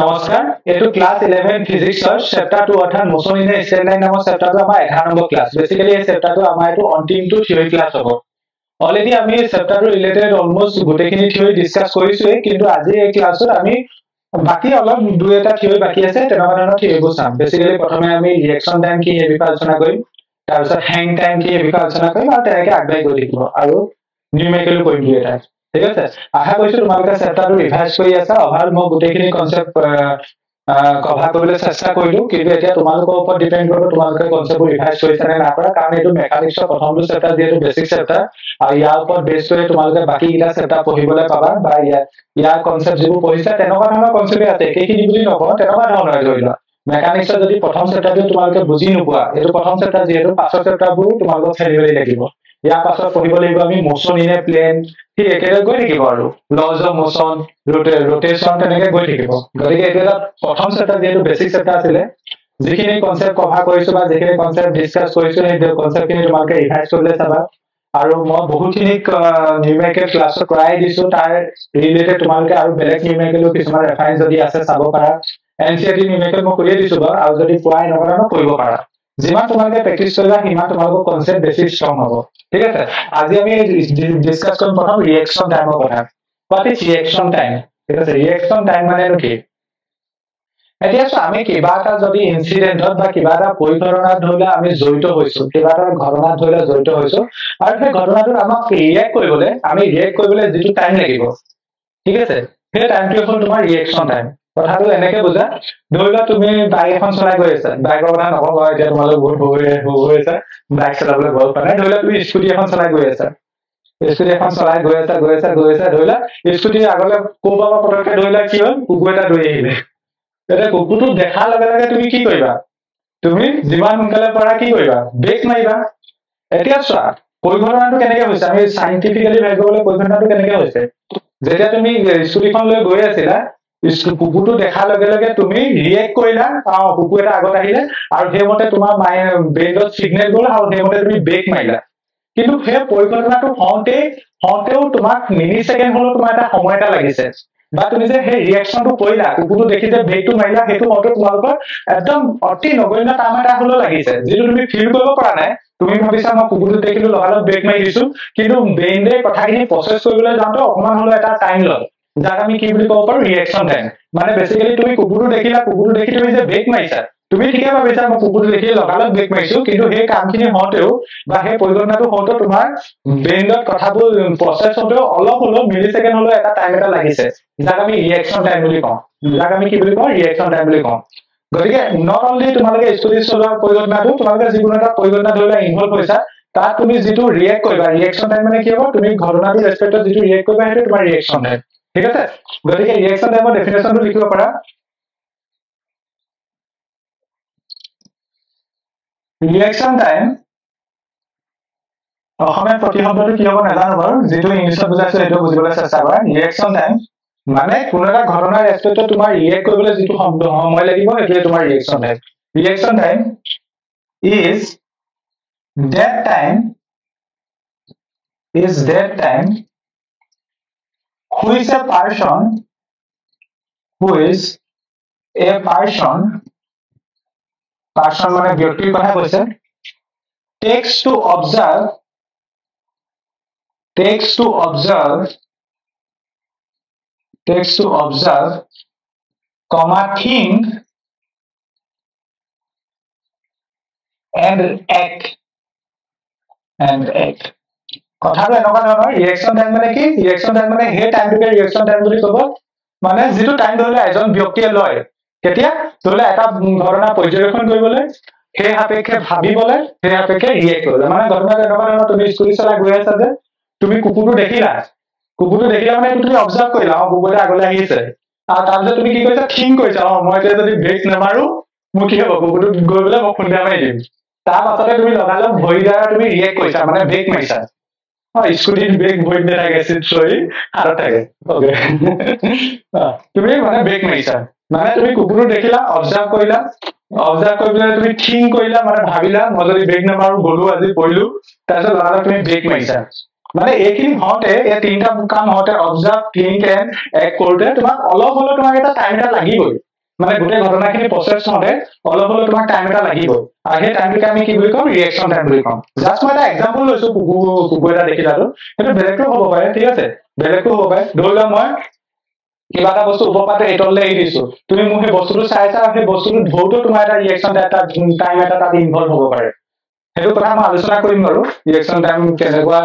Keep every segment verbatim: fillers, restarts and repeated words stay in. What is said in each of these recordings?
নমস্কাৰ, এটু class এগাৰো ফিজিক্সৰ chapter দুই অৰ্থাৎ মোচন ইন স্কেল লাইন নামৰ চ্যাপ্টাৰটো আমাৰ এঘাৰ নম্বৰ ক্লাস। বেসিক্যালি এই চ্যাপ্টাৰটো আমাৰ এটু অন্তিমটো থিয়ৰী ক্লাস হ'ব। অলৰেডি আমি এই চ্যাপ্টাৰটো ৰিলেটেড অলমোষ্ট গোটেখিনি থিয়ৰী ডিসকাস কৰিছো, কিন্তু আজি এই ক্লাছত আমি বাকি অলপ দুই এটা থিয়ৰী বাকি আছে, তেনেকুৱা ধৰণৰ থিয়ৰীবোৰ চাম। বেসিক্যালি প্ৰথমে আমি ৰিঅ্যাকচন টাইম কি এই বিষয়ে আলোচনা কৰিম, তাৰ পিছত হ্যাং টাইম কি এই বিষয়ে আলোচনা কৰিম, আৰু তাৰকে আগবাই গৈ দিব আৰু নিউমেৰিকেল কৰিম এটা। ঠিক আছে, আহা কৈছো তোমালোকে চ্যাপ্টাৰটো ৰিভাইজ কৰি আছা। অভাৰ মই গোটেইখিনি কনসেপ্ট কভাৰ কৰিবলৈ চেষ্টা কৰিলো, কিন্তু এতিয়া তোমালোকৰ ওপৰত ডিপেন্ড কৰিব তোমালোকে কনসেপ্টটো ৰিভাইজ কৰিছা নে নাকৰা। কাৰণ এটো মেকানিক্সৰ প্ৰথমটো চ্যাপ্টাৰ যেটো বেসিক চ্যাপ্টাৰ, আৰু ইয়াৰ ওপৰত বেস কৰি তোমালোকে বাকি গিলা চ্যাপ্টাৰ পঢ়িবলৈ পাবা। বা ইয়াৰ কনসেপ্ট যেটো পঢ়িছা তেনেকুৱা ধৰণৰ কনসেপ্ট আছে, একেখিনি বুজি নকও তেনেকুৱা ধৰণৰ ধৰিলা। মেকানিক্সৰ যদি প্ৰথম চ্যাপ্টাৰটো তোমালোকে বুজি নোপোৱা, এটো প্ৰথম চ্যাপ্টাৰ যেটো পাছৰ চ্যাপ্টাৰবোৰ তোমালোকে ফেৰিবলৈ লাগিব। या पासर पढ़िबो লাগিব আমি মোশন ইন এ প্লেন ঠিক একেৰে গৈ থাকিব, আৰু লজ অফ মোশন ৰোটেশন তেনেকৈ গৈ থাকিব। গতিকে এটা প্ৰথম চ্যাপ্টাৰ যেটো বেসিক চ্যাপ্টাৰ আছিল, যিখিনি কনসেপ্ট কভাৰ কৰিছো বা যিখিনি কনসেপ্ট ডিসকাস কৰিছো সেই কনসেপ্টখিনি তোমালোকে ৰিভাইজ কৰিবলৈ চাবা। আৰু মই বহুতখিনি নিউমেৰিকেল ক্লাছ কৰাই দিছো, তাৰ ৰিলেটেড তোমালোকে আৰু বেলেগ নিউমেৰিকেলৰ কিছুমান ৰেফাৰেন্স যদি আছে চাব পাৰা। এনচিইআৰটি নিউমেৰিকেল মই কৰি দিছো, আৰু যদি পোৱাই নকৰা মই কৰিব পাৰা। जिमान तुम्हारे प्रैक्टिस होला हिमा तुम्हारे कांसेप्ट बेसिक स्ट्रांग होबो। ठीक है, आज हम डिस्कस करम प्रथम रिएक्शन टाइम का কথা। What is reaction time? ठीक है, रिएक्शन टाइम माने नो की এতিয়া সো আমি কিবাটা যদি ইনসিডেন্টত বা কিবাটা পৰিঘটনাত ধৰিলে আমি জড়িত হৈছো, কিবাটা ঘটনাত ধৰিলে জড়িত হৈছো, আৰু সেই ঘটনাটো আমাক ৰিয়েক্ট কৰিবলৈ আমি ৰিয়েক্ট কৰিবলৈ যেটো টাইম লাগিব। ঠিক আছে, সেই টাইমটো হ'ল তোমাৰ ৰিয়েকশন টাইম। কথাটো এনেকে বুজা, ধৰিবা তুমি বাইক এখন চলাই গৈ আছা, বাইকৰ কথা নকওঁ এতিয়া তোমালোক বহুত হৈ আছে, বাইক চলাবলৈ ভয় কৰা নাই। ধৰিলা তুমি স্কুটি এখন চলাই গৈ আছা, স্কুটি এখন চলাই গৈ আছা গৈ আছা গৈ আছা ধৰিলা স্কুটিৰ আগলৈ ক'ৰবাৰ পৰা পটককে ধৰিলা কি হ'ল, কুকুৰ এটা দৌৰি আহিলে। এতিয়া কুকুৰটো দেখাৰ লগে লগে তুমি কি কৰিবা, তুমি যিমান সোনকালে পাৰা কি কৰিবা, ব্ৰেক মাৰিবা। এতিয়া চোৱা পৰিঘটনাটো কেনেকৈ হৈছে, আমি সাইন্টিফিকেলি ভাবিবলৈ পৰিঘটনাটো কেনেকৈ হৈছে। যেতিয়া তুমি স্কুটিখন লৈ গৈ আছিলা, কুকুৰটো দেখাৰ লগে লগে তুমি ৰিয়েক্ট কৰিলা, আৰু কুকুৰ এটা আগত আহিলে আৰু সেইমতে তোমাৰ ব্ৰেইনত সিগনেল গ'ল, আৰু সেইমতে তুমি ব্ৰেক মাৰিলা। কিন্তু সেই পৰিঘটনাটো হওঁতে হওঁতেও তোমাক মিলি ছেকেণ্ড হ'লেও তোমাৰ এটা সময় এটা লাগিছে, বা তুমি যে সেই ৰিয়েকশ্যনটো কৰিলা, কুকুৰটো দেখি যে ব্ৰেকটো মাৰিলা, সেইটো হওঁতে তোমালোকৰ একদম অতি নগণ্য টাইম এটা হ'লেও লাগিছে, যিটো তুমি ফিল কৰিব পৰা নাই। তুমি ভাবিছা মই কুকুৰটো দেখিলো লগালগ ব্ৰেক মাৰি দিছো, কিন্তু ব্ৰেইনে কথাখিনি প্ৰচেছ কৰিবলৈ যাওঁতে অকণমান হ'লেও এটা টাইম লয়, যাক আমি কি বুলি কব পাৰো ৰিয়েকশ্যন টাইম। মানে বেসিক্যালি তুমি কুকুৰটো দেখিলা, কুকুৰটো দেখি তুমি যে ব্ৰেক মাৰিছা, তুমি ঠিকে ভাবিছা মই কুকুৰটো দেখি লগালগ ব্ৰেক মাৰিছো, কিন্তু সেই কামখিনি হওঁতেও বা সেই পৰিঘটনাটো হওঁতেও তোমাৰ ব্ৰেইনত কথাবোৰ প্ৰচেছ হওঁতেও অলপ হলেও মিলি ছেকেণ্ড হলেও এটা টাইম এটা লাগিছে, যাক আমি ৰিয়েকশ্যন টাইম বুলি কওঁ, যাক আমি কি বুলি কওঁ ৰিয়েকশ্যন টাইম বুলি কওঁ। গতিকে নট অনলি তোমালোকে স্কুটি চলোৱাৰ পৰিঘটনাটো, তোমালোকে যিকোনো এটা পৰিঘটনা ধৰি লোৱা ইনভল্ভ হৈছা, তাত তুমি যিটো ৰিয়েক্ট কৰিবা, ৰিয়েকশ্যন টাইম মানে কি হ'ব, তুমি ঘটনাটোৰ ৰেচপেক্টত যিটো ৰিয়েক্ট কৰিবা সেইটো তোমাৰ ৰিয়েকশ্যন টাইম। ঠিক আছে, গতিকে ৰিয়েকশ্যন টাইমৰ ডেফিনেশ্যনটো লিখিব পাৰা। ৰিয়েকশ্যন টাইম অসমীয়া প্ৰতিশব্দটো কি হ'ব নাজানো বাৰু, যিটো ইংলিছত বুজাইছো সেইটো বুজিবলৈ চেষ্টা কৰা। ৰিয়েকশ্যন টাইম মানে কোনো এটা ঘটনাৰ ৰেচপেক্টত তোমাৰ ৰিয়েক্ট কৰিবলৈ যিটো সময় লাগিব সেইটোৱে তোমাৰ reaction time. Reaction time is that time is that time Who is a person? Who is a person? Person माने व्यक्ति कहाँ बोलते हैं? Takes to observe. Takes to observe. Takes to observe. Comma think and act and act. কথাটো এনেকুৱা ধৰণৰ reaction time মানে কি, ৰিয়েকশ্যন টাইম মানে সেই টাইমটোকে ৰিয়েকশ্যন টাইম বুলি ক'ব। মানে যিটো টাইম ধৰিলে এজন ব্যক্তিয়ে লয়, কেতিয়া ধৰিলে এটা ঘটনা পৰ্যবেক্ষণ কৰিবলৈ, সেই সাপেক্ষে ভাবিবলৈ, সেই সাপেক্ষে ৰিয়েক্ট কৰিবলৈ। মানে ঘটনাটো এনেকুৱা ধৰণৰ, তুমি স্কুটি চলাই গৈ আছা যে তুমি কুকুৰটো দেখিলা, কুকুৰটো দেখিলা মানে তুমি অবজাৰ্ভ কৰিলা, অ কুকুৰটো আগলৈ আহিছে, আৰু তাৰপিছত তুমি কি কৰিছা থিংক কৰিছা, অ মই এতিয়া যদি ব্ৰেক নামাৰো মোৰ কি হ'ব, কুকুৰটো গৈ পেলাই মই খুন্দা মাৰি দিম। তাৰ পাছতে তুমি লগালগ ভৰি দ্বাৰা তুমি ৰিয়েক্ট কৰিছা, মানে ব্ৰেক মাৰিছা। স্কুটিত ব্ৰেক ভৰিত নাথাকে, চৰি হাতত থাকে, তুমি মানে ব্ৰেক মাৰিছা। মানে তুমি কুকুৰটো দেখিলা, অবজাৰ্ভ কৰিলা, অবজাৰ্ভ কৰি পেলাই তুমি থিংক কৰিলা, মানে ভাবিলা মই যদি ব্ৰেক নামাৰো গ'লো আজি পৰিলো, তাৰপিছত লগালগ তুমি ব্ৰেক মাৰিছা। মানে এইখিনি হতে এই তিনটা কাম হতে অবজার্ভ ক্লিন এন্ড এক করতে তোমাক অলপ হলো তোমাক এটা টাইমটা লাগিবই মানে গোটে ঘটনাখিনি প্রসেস হতে অলপ হলো তোমাক টাইমটা লাগিবই আর এই টাইমটা আমি কি বুলি কম রিঅ্যাকশন টাইম বুলি কম জাস্ট মই এটা এক্সাম্পল লৈছো কুকুৰটা দেখি লালো এটা বেলেগটো হ'ব পাৰে ঠিক আছে বেলেগটো হ'ব পাৰে ধৰলা মই কিবা এটা বস্তু উপপাতে এটলে এৰি দিছো তুমি মুহে বস্তুটো চাইছা আৰু সেই বস্তুটো ধৌটো তোমাৰ এটা ৰিঅ্যাকশন এটা টাইম এটা তাতে ইনভলভ হ'ব পাৰে সেইটো কথা মই আলোচনা কৰিম আৰু ৰিঅ্যাকশন টাইম কেনেকুৱা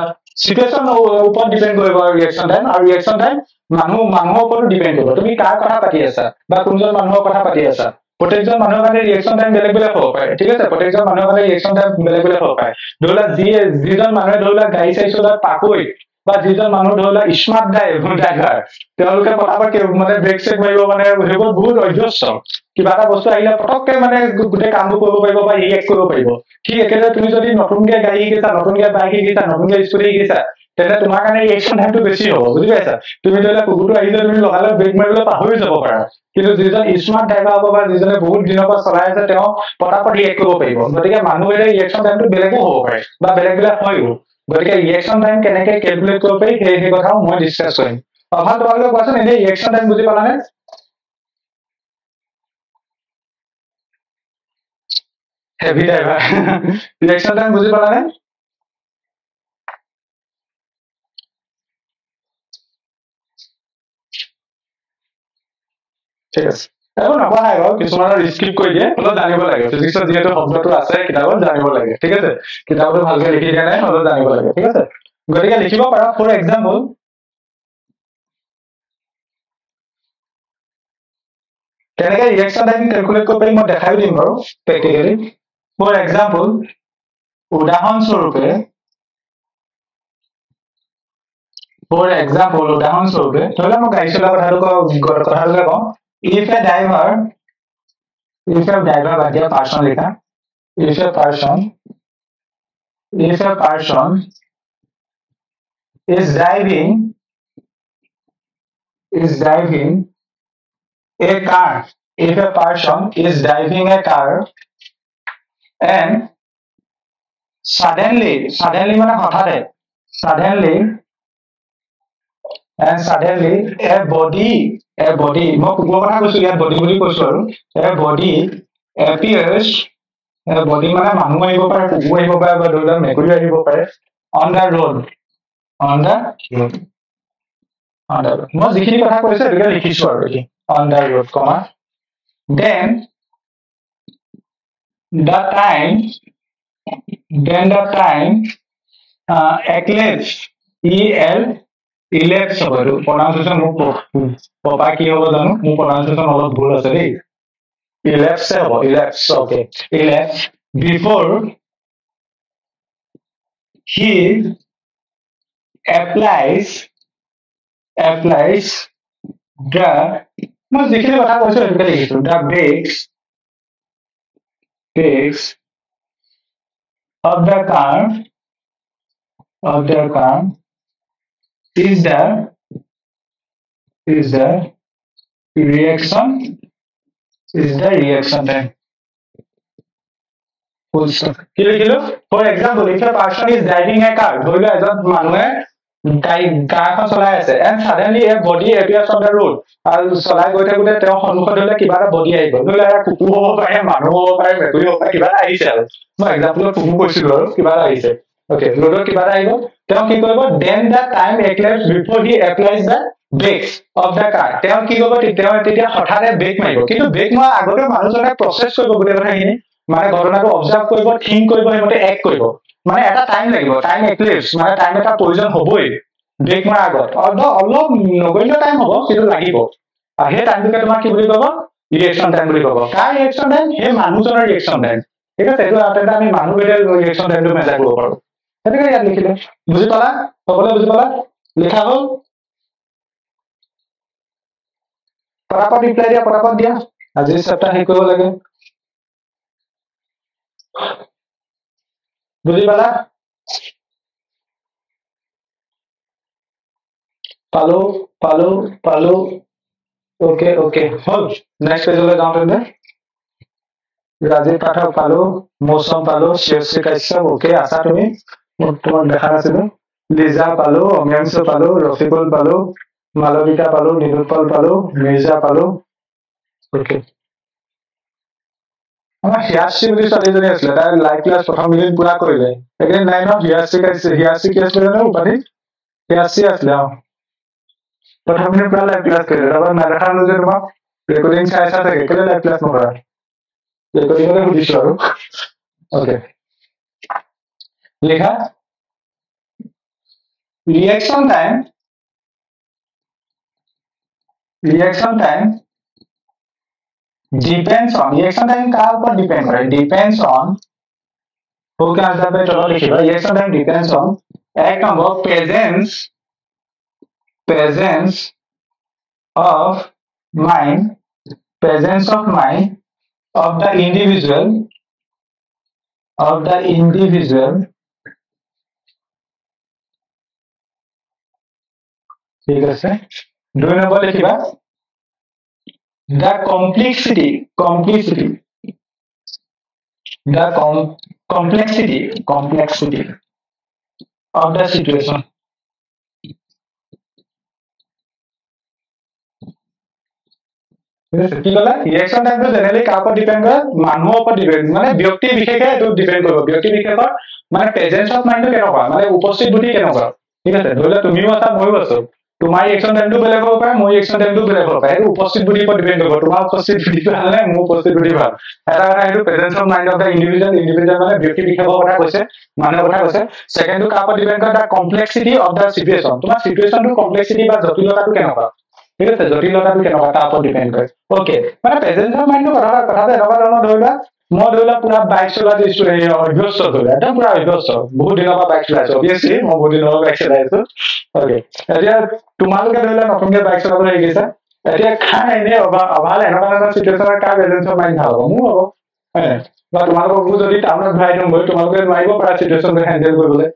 situation upon depend koriba reaction time and reaction time manu manu upor depend koriba tumi kar kotha pati asa ba kunjon manu kotha pati asa protection manu kane reaction time belek belek hobe pare thik ase protection manu kane reaction time belek belek hobe pare dola je jijon manu dola gai saisola pakoi ba jijon manu dola smart dai gunta kar teolke potapat ke mane break check maibo mane hebo bhul ojjosso kiba ta bostu aila potokke mane gude kamu koribo paibo ba react koribo paibo ঠিক একেটা তুমি যদি নতুনকে গাড়ি গেছা নতুনকে bike গেছা নতুনকে scooty গেছা তেনে তোমার কানে রিঅ্যাকশন টাইমটো বেশি হ'ব বুঝি পাইছা তুমি যলা কুকুৰটো আহিলে তুমি লগালে ব্ৰেক মাৰিলে পাহৰি যাব পাৰা কিন্তু যেজন স্মাৰ্ট ড্ৰাইভাৰ হ'ব বা যেজনে বহুত দিনৰ পৰা চলাই আছে তেওঁ পটাপট ৰিঅ্যাক্ট কৰিব পাৰিব গতিকে মানুহৰ ৰিঅ্যাকশন টাইমটো বেলেগ হ'ব পাৰে বা বেলেগ বেলেগ হয় গতিকে ৰিঅ্যাকশন টাইম কেনেকৈ ক্যালকুলেট কৰিব পাৰি সেই সেই কথা মই ডিসকাস কৰিম অভাৰ তোমালোক কোৱাচোন এই ৰিঅ্যাকশন টাইম বুজি পালানে Heavy driver. Reaction time बुझे पड़ा है? ठीक है। अब ना बाहर आएगा किस्माना रिस्किप कोई है, मतलब जाने वाला है। फिजिक्स और जीएस तो हमसे तो आशा है किताबों जाने वाला है। ठीक है सर? किताबों भालके लिखी जाना है, मतलब जाने वाला है। ठीक है सर? गरीब का लिखिबा पड़ा फॉर एग्जांपल কেনেকৈ ৰিঅ্যাকশন টাইম ক্যালকুলেট কৰিব পাৰি মই দেখাই দিম বাৰু প্ৰেক্টিকেলি ফৰ এক্সাম্পল উদাহৰণ স্বৰূপে ফৰ এক্সাম্পল উদাহৰণ স্বৰূপে ধৰা মই গাইছলা কথাটো কথাটো কম if a driver if a driver বা যে পাৰ্সন লিখা if a person if a person is driving is driving A car. If a person is driving a car and suddenly, suddenly, suddenly, and suddenly, a body, a body, a body appears, a body on the road, on the road, on the road. On the road, comma. Then the time, then the time uh, eclipse, E L eclipse. Sorry, pronunciation move. Papa ki hobo janu, move pronunciation alop bhul ase re. Eclipse hobo, eclipse. Okay, eclipse. Before he applies, applies the Most देखिए बता कैसे लगता है ये तो the brakes, brakes of the car, of the car is the is the reaction is the reaction time. Full stop. Kilo kilo. For example, if a person is driving a car, दो लोग ऐसा मानोगे गाई गाखन চলাই আছে and suddenly a body appears on the road and চলাই গইতে গতে তেও সন্মুখত হলে কিবা এটা বডি আইব নহলে এটা কুকুৰ হ'ব পাৰে মানুহ হ'ব পাৰে মেকুৰী হ'ব কিবা আইছে আৰু মই এক্সাম্পল কুকুৰ কৈছিলো আৰু কিবা আইছে ওকে ৰডৰ কিবা আইব তেও কি কৰিব then the time eclipse before he applies the brakes of the car তেও কি কৰিব তেও তেতিয়া হঠাতে ব্ৰেক মাৰিব কিন্তু ব্ৰেক মৰা আগতে মানুহজনে প্ৰচেছ কৰিব গতে কথা কিনে মানে ঘটনাটো অবজাৰ্ভ কৰিব থিংক কৰিব এমতে এক্ট কৰিব মানে এটা টাইম লাগিব টাইম এক্লিপস মানে টাইম এটা পয়জন হবই ব্রেক মার আগত অল্প অলপ নগণ্য টাইম হব কিন্তু লাগিব আর হে টাইমকে তোমাক কি বুলি কব রিঅ্যাকশন টাইম বুলি কব কার রিঅ্যাকশন টাইম হে মানুষজনৰ ৰিঅ্যাকশন টাইম ঠিক আছে এটো আটাটা আমি মানুষৰে ৰিঅ্যাকশন টাইমটো মেজাৰ কৰিব পাৰো এটাকে ইয়াত লিখিলে বুজি পালা সকলোৱে বুজি পালা লেখা হল পৰাপৰ ৰিপ্লাই দিয়া পৰাপৰ দিয়া আজি সপ্তাহ হে কৰিব লাগে বুঝি পালা পালো পালো পালো ওকে ওকে হল নেক্সট পেজলে যাও তেনে রাজীব পাঠক পালো মৌসুম পালো শেষ শিকাইছা ওকে আশা তুমি তোমার দেখা আছে লিজা পালো, অমিয়াংশ পালো, রফিকুল পালো, মালবিকা পালো, নিরুৎপল পালো, মির্জা পালো। ওকে, আমাৰ হিয়াচি বুলি ছোৱালীজনী আছিলে, তাই লাইভ ক্লাছ প্ৰথম মিনিট পুৰা কৰিলে। একেদিন নাইনত হিয়াচি গাইছে, হিয়াচি কি আছিলে জানো উপাধি? হিয়াচি আছিলে। অঁ, প্ৰথম মিনিট পুৰা লাইভ ক্লাছ কৰিলে। তাৰপৰা নাইদেখা হ'লো যে তোমাক ৰেকৰ্ডিং চাই চাই থাকে, কেলে লাইভ ক্লাছ নকৰা? ৰেকৰ্ডিঙতে সুধিছো আৰু। অকে, লিখা reaction time reaction time depends on reaction time कार पर depend करे depends on हो क्या आंसर पे चलो लिखिएगा reaction time depends on एक number presence presence of mind presence of mind of the individual of the individual ठीक है। दो नंबर लिखिबा the complexity complexity the complexity complexity of the situation কি কলা ৰিয়েকচন টাইমটো জেনেৰেলি কাৰ ওপৰত ডিপেণ্ড কৰে মানুহৰ ওপৰত ডিপেণ্ড মানে ব্যক্তি বিশেষে এইটো ডিপেণ্ড কৰিব ব্যক্তি বিশেষৰ মানে প্ৰেজেন্স অফ মাইণ্ড কেনেকুৱা মানে উপস্থিত বুদ্ধি কেনেকুৱা ঠিক আছে ধৰি লোৱা তুমিও আছা মইও আছো তোমাৰ একশন টাইম টু বেলেগ হব পাৰে মই একশন টাইম টু বেলেগ হব পাৰে উপস্থিত বুদ্ধি ওপৰত ডিপেন্ড কৰিব তোমাৰ উপস্থিত বুদ্ধি ভাল নে মোৰ উপস্থিত বুদ্ধি ভাল এটা কথা এইটো presence of mind of the individual individual মানে ব্যক্তি বিশেষৰ কথা কৈছে মানুহৰ কথা কৈছে সেকেন্ড কা ওপৰত ডিপেন্ড কৰে the complexity of the situation তোমাৰ সিচুয়েশনৰ কমপ্লেক্সিটি বা জটিলতাটো কেনেকুৱা ঠিক আছে জটিলতাটো কেনেকুৱা তাৰ ওপৰত ডিপেন্ড কৰে ওকে মানে প্ৰেজেন্স অফ মাইন্ডৰ কথা কথাতে এনেকুৱা ধৰণৰ ধৰিবা মই ধৰিলা পুৰা বাইক চলা দিছো এই অভ্যস্ত ধৰিলা এটা পুৰা অভ্যস্ত বহুত দিনৰ পৰা বাইক চলাইছো অবভিয়াছলি মই বহুত দিনৰ পৰা বাইক চলাইছো ओके এতিয়া তোমালোকে ধৰিলা নতুনকৈ বাইক চলাবলৈ গৈছা এতিয়া খান এনে অভাল এনেকুৱা চিটুৱেচনৰ কাৰ বেলেন্স অফ মাইণ্ড হ'ব মোৰ হ'ব হয় বা তোমালোকক যদি টাউনত ভৰাই দিওঁ গৈ তোমালোকে নোৱাৰিব পৰা চিটুৱেচনটো হেণ্ডেল কৰিবলৈ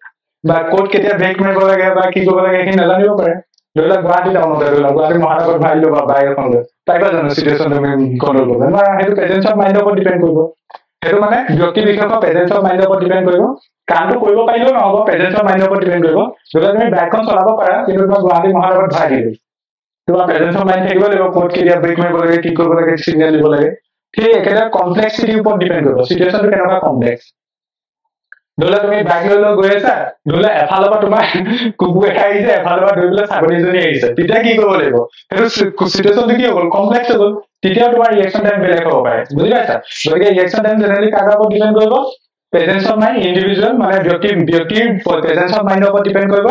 বা ক'ত কেতিয়া ব্ৰেক মাৰিব লাগে বা কি কৰিব লাগে সেইখিনি নাজানিব পাৰে ধৰিলা গুৱাহাটী টাউনতে ধৰিলা গুৱাহাটী মহানগৰত ভৰাই দিলোঁ বা বাইক এখন লৈ পাৰিবা জানো চিটুৱেচনটো কণ্ট্ৰল কৰিব বা সেইটো প্ৰেজেন্স অফ মাইণ্ডৰ ওপৰত ডিপেণ্ড কৰিব সেইটো মানে ব্যক্তি বিশেষৰ প্ৰেজেন্স অফ মাইণ্ডৰ ওপৰত ডিপেণ্ড কৰিব কামটো কৰিব পাৰিলেও নহ'ব প্ৰেজেন্স অফ মাইণ্ডৰ ওপৰত ডিপেণ্ড কৰিব যদি তুমি বাইকখন চলাব পাৰা কিন্তু তোমাৰ গুৱাহাটী মহানগৰত ভৰাই দিলে তোমাৰ প্ৰেজেন্স অফ মাইণ্ড থাকিব লাগিব ক'ত কেতিয়া ব্ৰেক মাৰিব লাগে কি কৰিব লাগে চিগনেল দিব লাগে ঠিক একেটা কমপ্লেক্সিটিৰ ওপৰত ডিপেণ্ড কৰিব চিটুৱেচনটো কেনেকুৱা কমপ্লেক্স ধৰিলা তুমি বাইক লৈ লৈ গৈ আছা ধৰিলা এফালৰ পৰা তোমাৰ কুকুৰ এটা আহিছে এফালৰ পৰা ধৰি পেলাই ছাগলী এজনী আহিছে তেতিয়া কি কৰিব লাগিব সেইটো চিটুৱেচনটো কি হ'ল কমপ্লেক্স হৈ গ'ল তেতিয়া তোমাৰ ৰিয়েকচন টাইম বেলেগ হ'ব পাৰে বুজি পাইছা গতিকে ৰিয়েকচন টাইম জেনেৰেলি কাৰ ওপৰত ডিপেণ্ড কৰিব presence of mind individual মানে ব্যক্তি ব্যক্তি presence of mind ওপৰত ডিপেন্ড কৰিব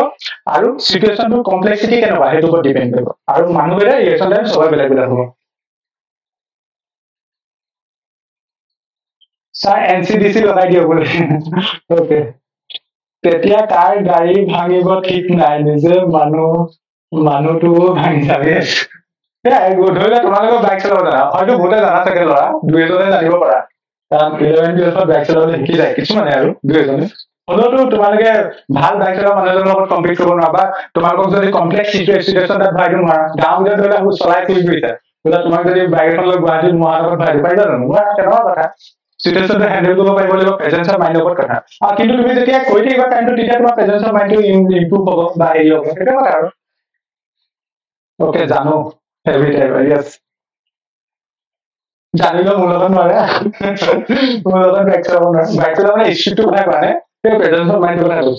আৰু সিচুয়েশনটো কমপ্লেক্সিটি কেনেকুৱা সেইটো ওপৰত ডিপেন্ড কৰিব আৰু মানুহৰে ৰিয়েকচন টাইম সবাই বেলেগ বেলেগ হ'ব স্যাৰ এনসিডিসি লগাই দিও বলে ওকে তেতিয়া কাৰ গাড়ী ভাঙিব ঠিক নাই নিজে মানুহ মানুহটো ভাঙি যাব ধৰিলে তোমালোকৰ বাইক চলাব জানা হয়তো বহুতে জানা থাকে ল'ৰা দুই এজনে জানিব পাৰা তোমালোকে ভাল বাইক চলা মানুহজনৰ লগত কম্পিট কৰিব নোৱাৰা বা তোমালোকক যদি কমপ্লেক্স চিটুৱেচন এটাত ভৰাই দিব নোৱাৰা গাঁৱতে ধৰি লোৱা চলাই ফুৰি গৈছা বোলে তোমাক যদি বাইক এখন লৈ গুৱাহাটী মহানগৰত ভৰাই দিব পাৰিবা জানো তেনেকুৱা কথা চিটুৱেচনটো হেণ্ডেল কৰিব পাৰিব লাগিব প্ৰেজেন্স অফ মাইণ্ডৰ ওপৰত কথা আৰু কিন্তু তুমি যেতিয়া কৈ থাকিবা টাইমটো তেতিয়া তোমাৰ প্ৰেজেন্স অফ মাইণ্ডটো ইম্প্ৰুভ হ'ব বা হেৰি হ'ব সেইটো কথা আৰু অকে জানো হেভি টাইপ ইয়েছ জানিলেও মোৰ লগত নোৱাৰে মোৰ লগত বাইক চলাব নোৱাৰে বাইক চলাব মানে স্পীডটো কথা কোৱা নাই সেই প্ৰেজেন্স অফ মাইণ্ডৰ কথা কৈছো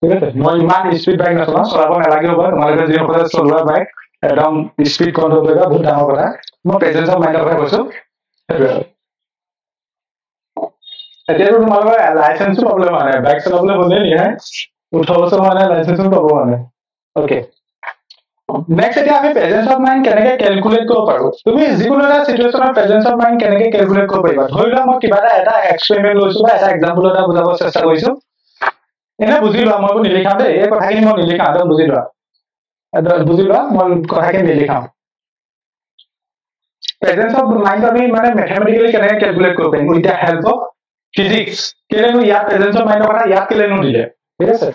ঠিক আছে মই ইমান স্পীড বাইক নচলাওঁ চলাব নালাগে হ'ব তোমালোকে যিসকলে চলোৱা বাইক একদম স্পীড কণ্ট্ৰল কৰিবা বহুত ডাঙৰ কথা মই প্ৰেজেন্স অফ মাইণ্ডৰ কথা কৈছো সেইটোৱে এতিয়াতো তোমালোকৰ লাইচেন্সো প্ৰব্লেম হোৱা নাই বাইক চলাবলৈ হ'লে নিহে ওঠৰ বছৰ হোৱা নাই লাইচেন্সো পাব হোৱা নাই অকে নেক্সট এতিয়া আমি প্ৰেজেন্স অফ মাইণ্ড কেনেকে ক্যালকুলেট কৰিব পাৰো তুমি যিকোনো এটা সিচুৱেচনৰ প্ৰেজেন্স অফ মাইণ্ড কেনেকে ক্যালকুলেট কৰিব পাৰিবা ধৰি লোৱা মই কিবা এটা এক্সপেৰিমেন্ট লৈছো বা এটা এক্সাম্পল এটা বুজাব চেষ্টা কৰিছো এনে বুজি লোৱা মই নিলিখাম দেই এই কথাখিনি মই নিলিখাম আৰু বুজি লোৱা বুজি লোৱা মই কথাখিনি নিলিখাম প্ৰেজেন্স অফ মাইণ্ড আমি মানে ম্যাথমেটিক্যালি কেনেকে ক্যালকুলেট কৰিব পাৰিম with the help of physics কেলেনো ইয়াত প্ৰেজেন্স অফ মাইণ্ডৰ কথা ইয়াত কেলেনো দিলে ঠিক আছে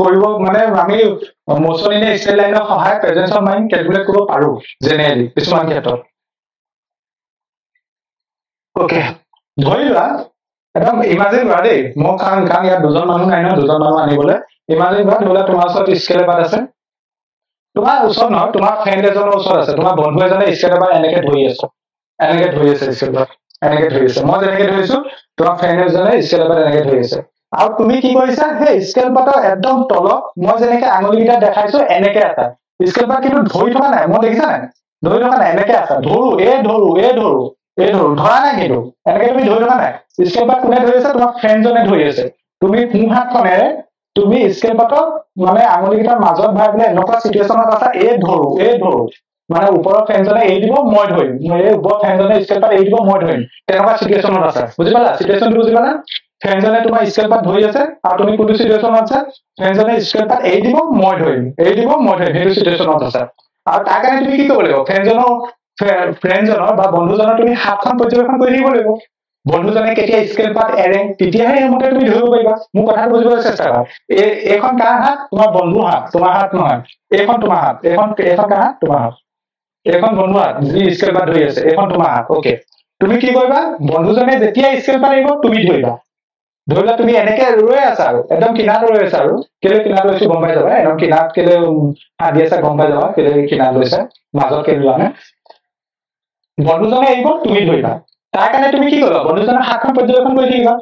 কৰিব মানে আমি মোচন ইন স্কেল লাইনৰ সহায়ত প্ৰেজেন্স অফ মাইণ্ড ক্যালকুলেট কৰিব পাৰো জেনেৰেলি কিছুমান ক্ষেত্ৰত ওকে ধৰি লোৱা একদম ইমাজিন কৰা দেই মই কাৰণ কাৰণ ইয়াত দুজন মানুহ নাই ন দুজন মানুহ আনিবলৈ ইমাজিন কৰা তোলা তোমাৰ ওচৰত স্কেলেবাৰ আছে তোমাৰ ওচৰত নহয় তোমাৰ ফ্ৰেণ্ড এজনৰ ওচৰত আছে তোমাৰ বন্ধু এজনে স্কেলেবাৰ এনেকে ধৰি আছে এনেকে ধৰি আছে স্কেলেবাৰ এনেকে ধৰি আছে মই এনেকে ধৰিছো তোমাৰ ফ্ৰেণ্ড এজনে স্কেলেবাৰ এনেকে ধৰি আছে আৰু তুমি কি কৰিছা হে স্কেলেবাৰটো একদম তলত মই যেনেকে আঙুলিটা দেখাইছো এনেকে এটা স্কেলেবাৰ কিন্তু ধৰি থকা নাই মই দেখিছা নাই ধৰি থকা নাই এনেকে আছে ধৰু এ ধৰু এ ধৰু এ ধৰু ধৰা নাই কিন্তু এনেকে তুমি ধৰি থকা নাই স্কেলেবাৰ কোনে ধৰি আছে তোমাৰ ফ্ৰেণ্ডজনে ধৰি আছে তুমি কোন হাতখনে তুমি স্কেলপাটো মানে আঙুলিটা মাজত ভাইলে নকা সিচুয়েশনত আছে এ ধরো এ ধরো মানে উপর ফ্যানজনে এ দিব মই ধৰি মই এ উপৰ ফ্যানজনে স্কেলপাট এ দিব মই ধৰি তেনবা সিচুয়েশনত আছে বুঝিবালা সিচুয়েশন বুঝিবালা ফ্যানজনে তোমা স্কেলপাট ধৰি আছে আৰু তুমি কোন সিচুয়েশনত আছে ফ্যানজনে স্কেলপাট এ দিব মই ধৰি এ দিব মই ধৰি এই সিচুয়েশনত আছে আৰু তাকানে তুমি কি কবলেগো ফ্যানজনৰ ফ্যানজনৰ বা বন্ধুজনৰ তুমি হাতখন পৰ্যবেক্ষণ কৰি থাকিবলেগো বন্ধুজনে কেতিয়া স্কেল পাট এৰে তেতিয়াহে মতে তুমি ধৰিব পাৰিবা মু কথা বুজিবলৈ চেষ্টা কৰা এ এখন কাৰ হাত তোমাৰ বন্ধু হাত তোমাৰ হাত নহয় এখন তোমাৰ হাত এখন এখন কাৰ হাত তোমাৰ হাত এখন বন্ধু হাত যি স্কেল পাট ধৰি আছে এখন তোমাৰ হাত ওকে তুমি কি কৰিবা বন্ধুজনে যেতিয়া স্কেল পাট এৰিব তুমি ধৰিবা ধৰিলা তুমি এনেকে ৰৈ আছা আৰু একদম কিনাত ৰৈ আছা আৰু কেলে কিনাত ৰৈছো গম পাই যাবা একদম কিনাত কেলে হাত আছা গম পাই যাবা কেলে কিনাত ৰৈছা মাজত কেলে লানে বন্ধুজনে এৰিব তুমি ধৰিবা তাকানে তুমি কি কলা বন্ধুজনৰ হাতখন পৰ্যবেক্ষণ কৰি দিবা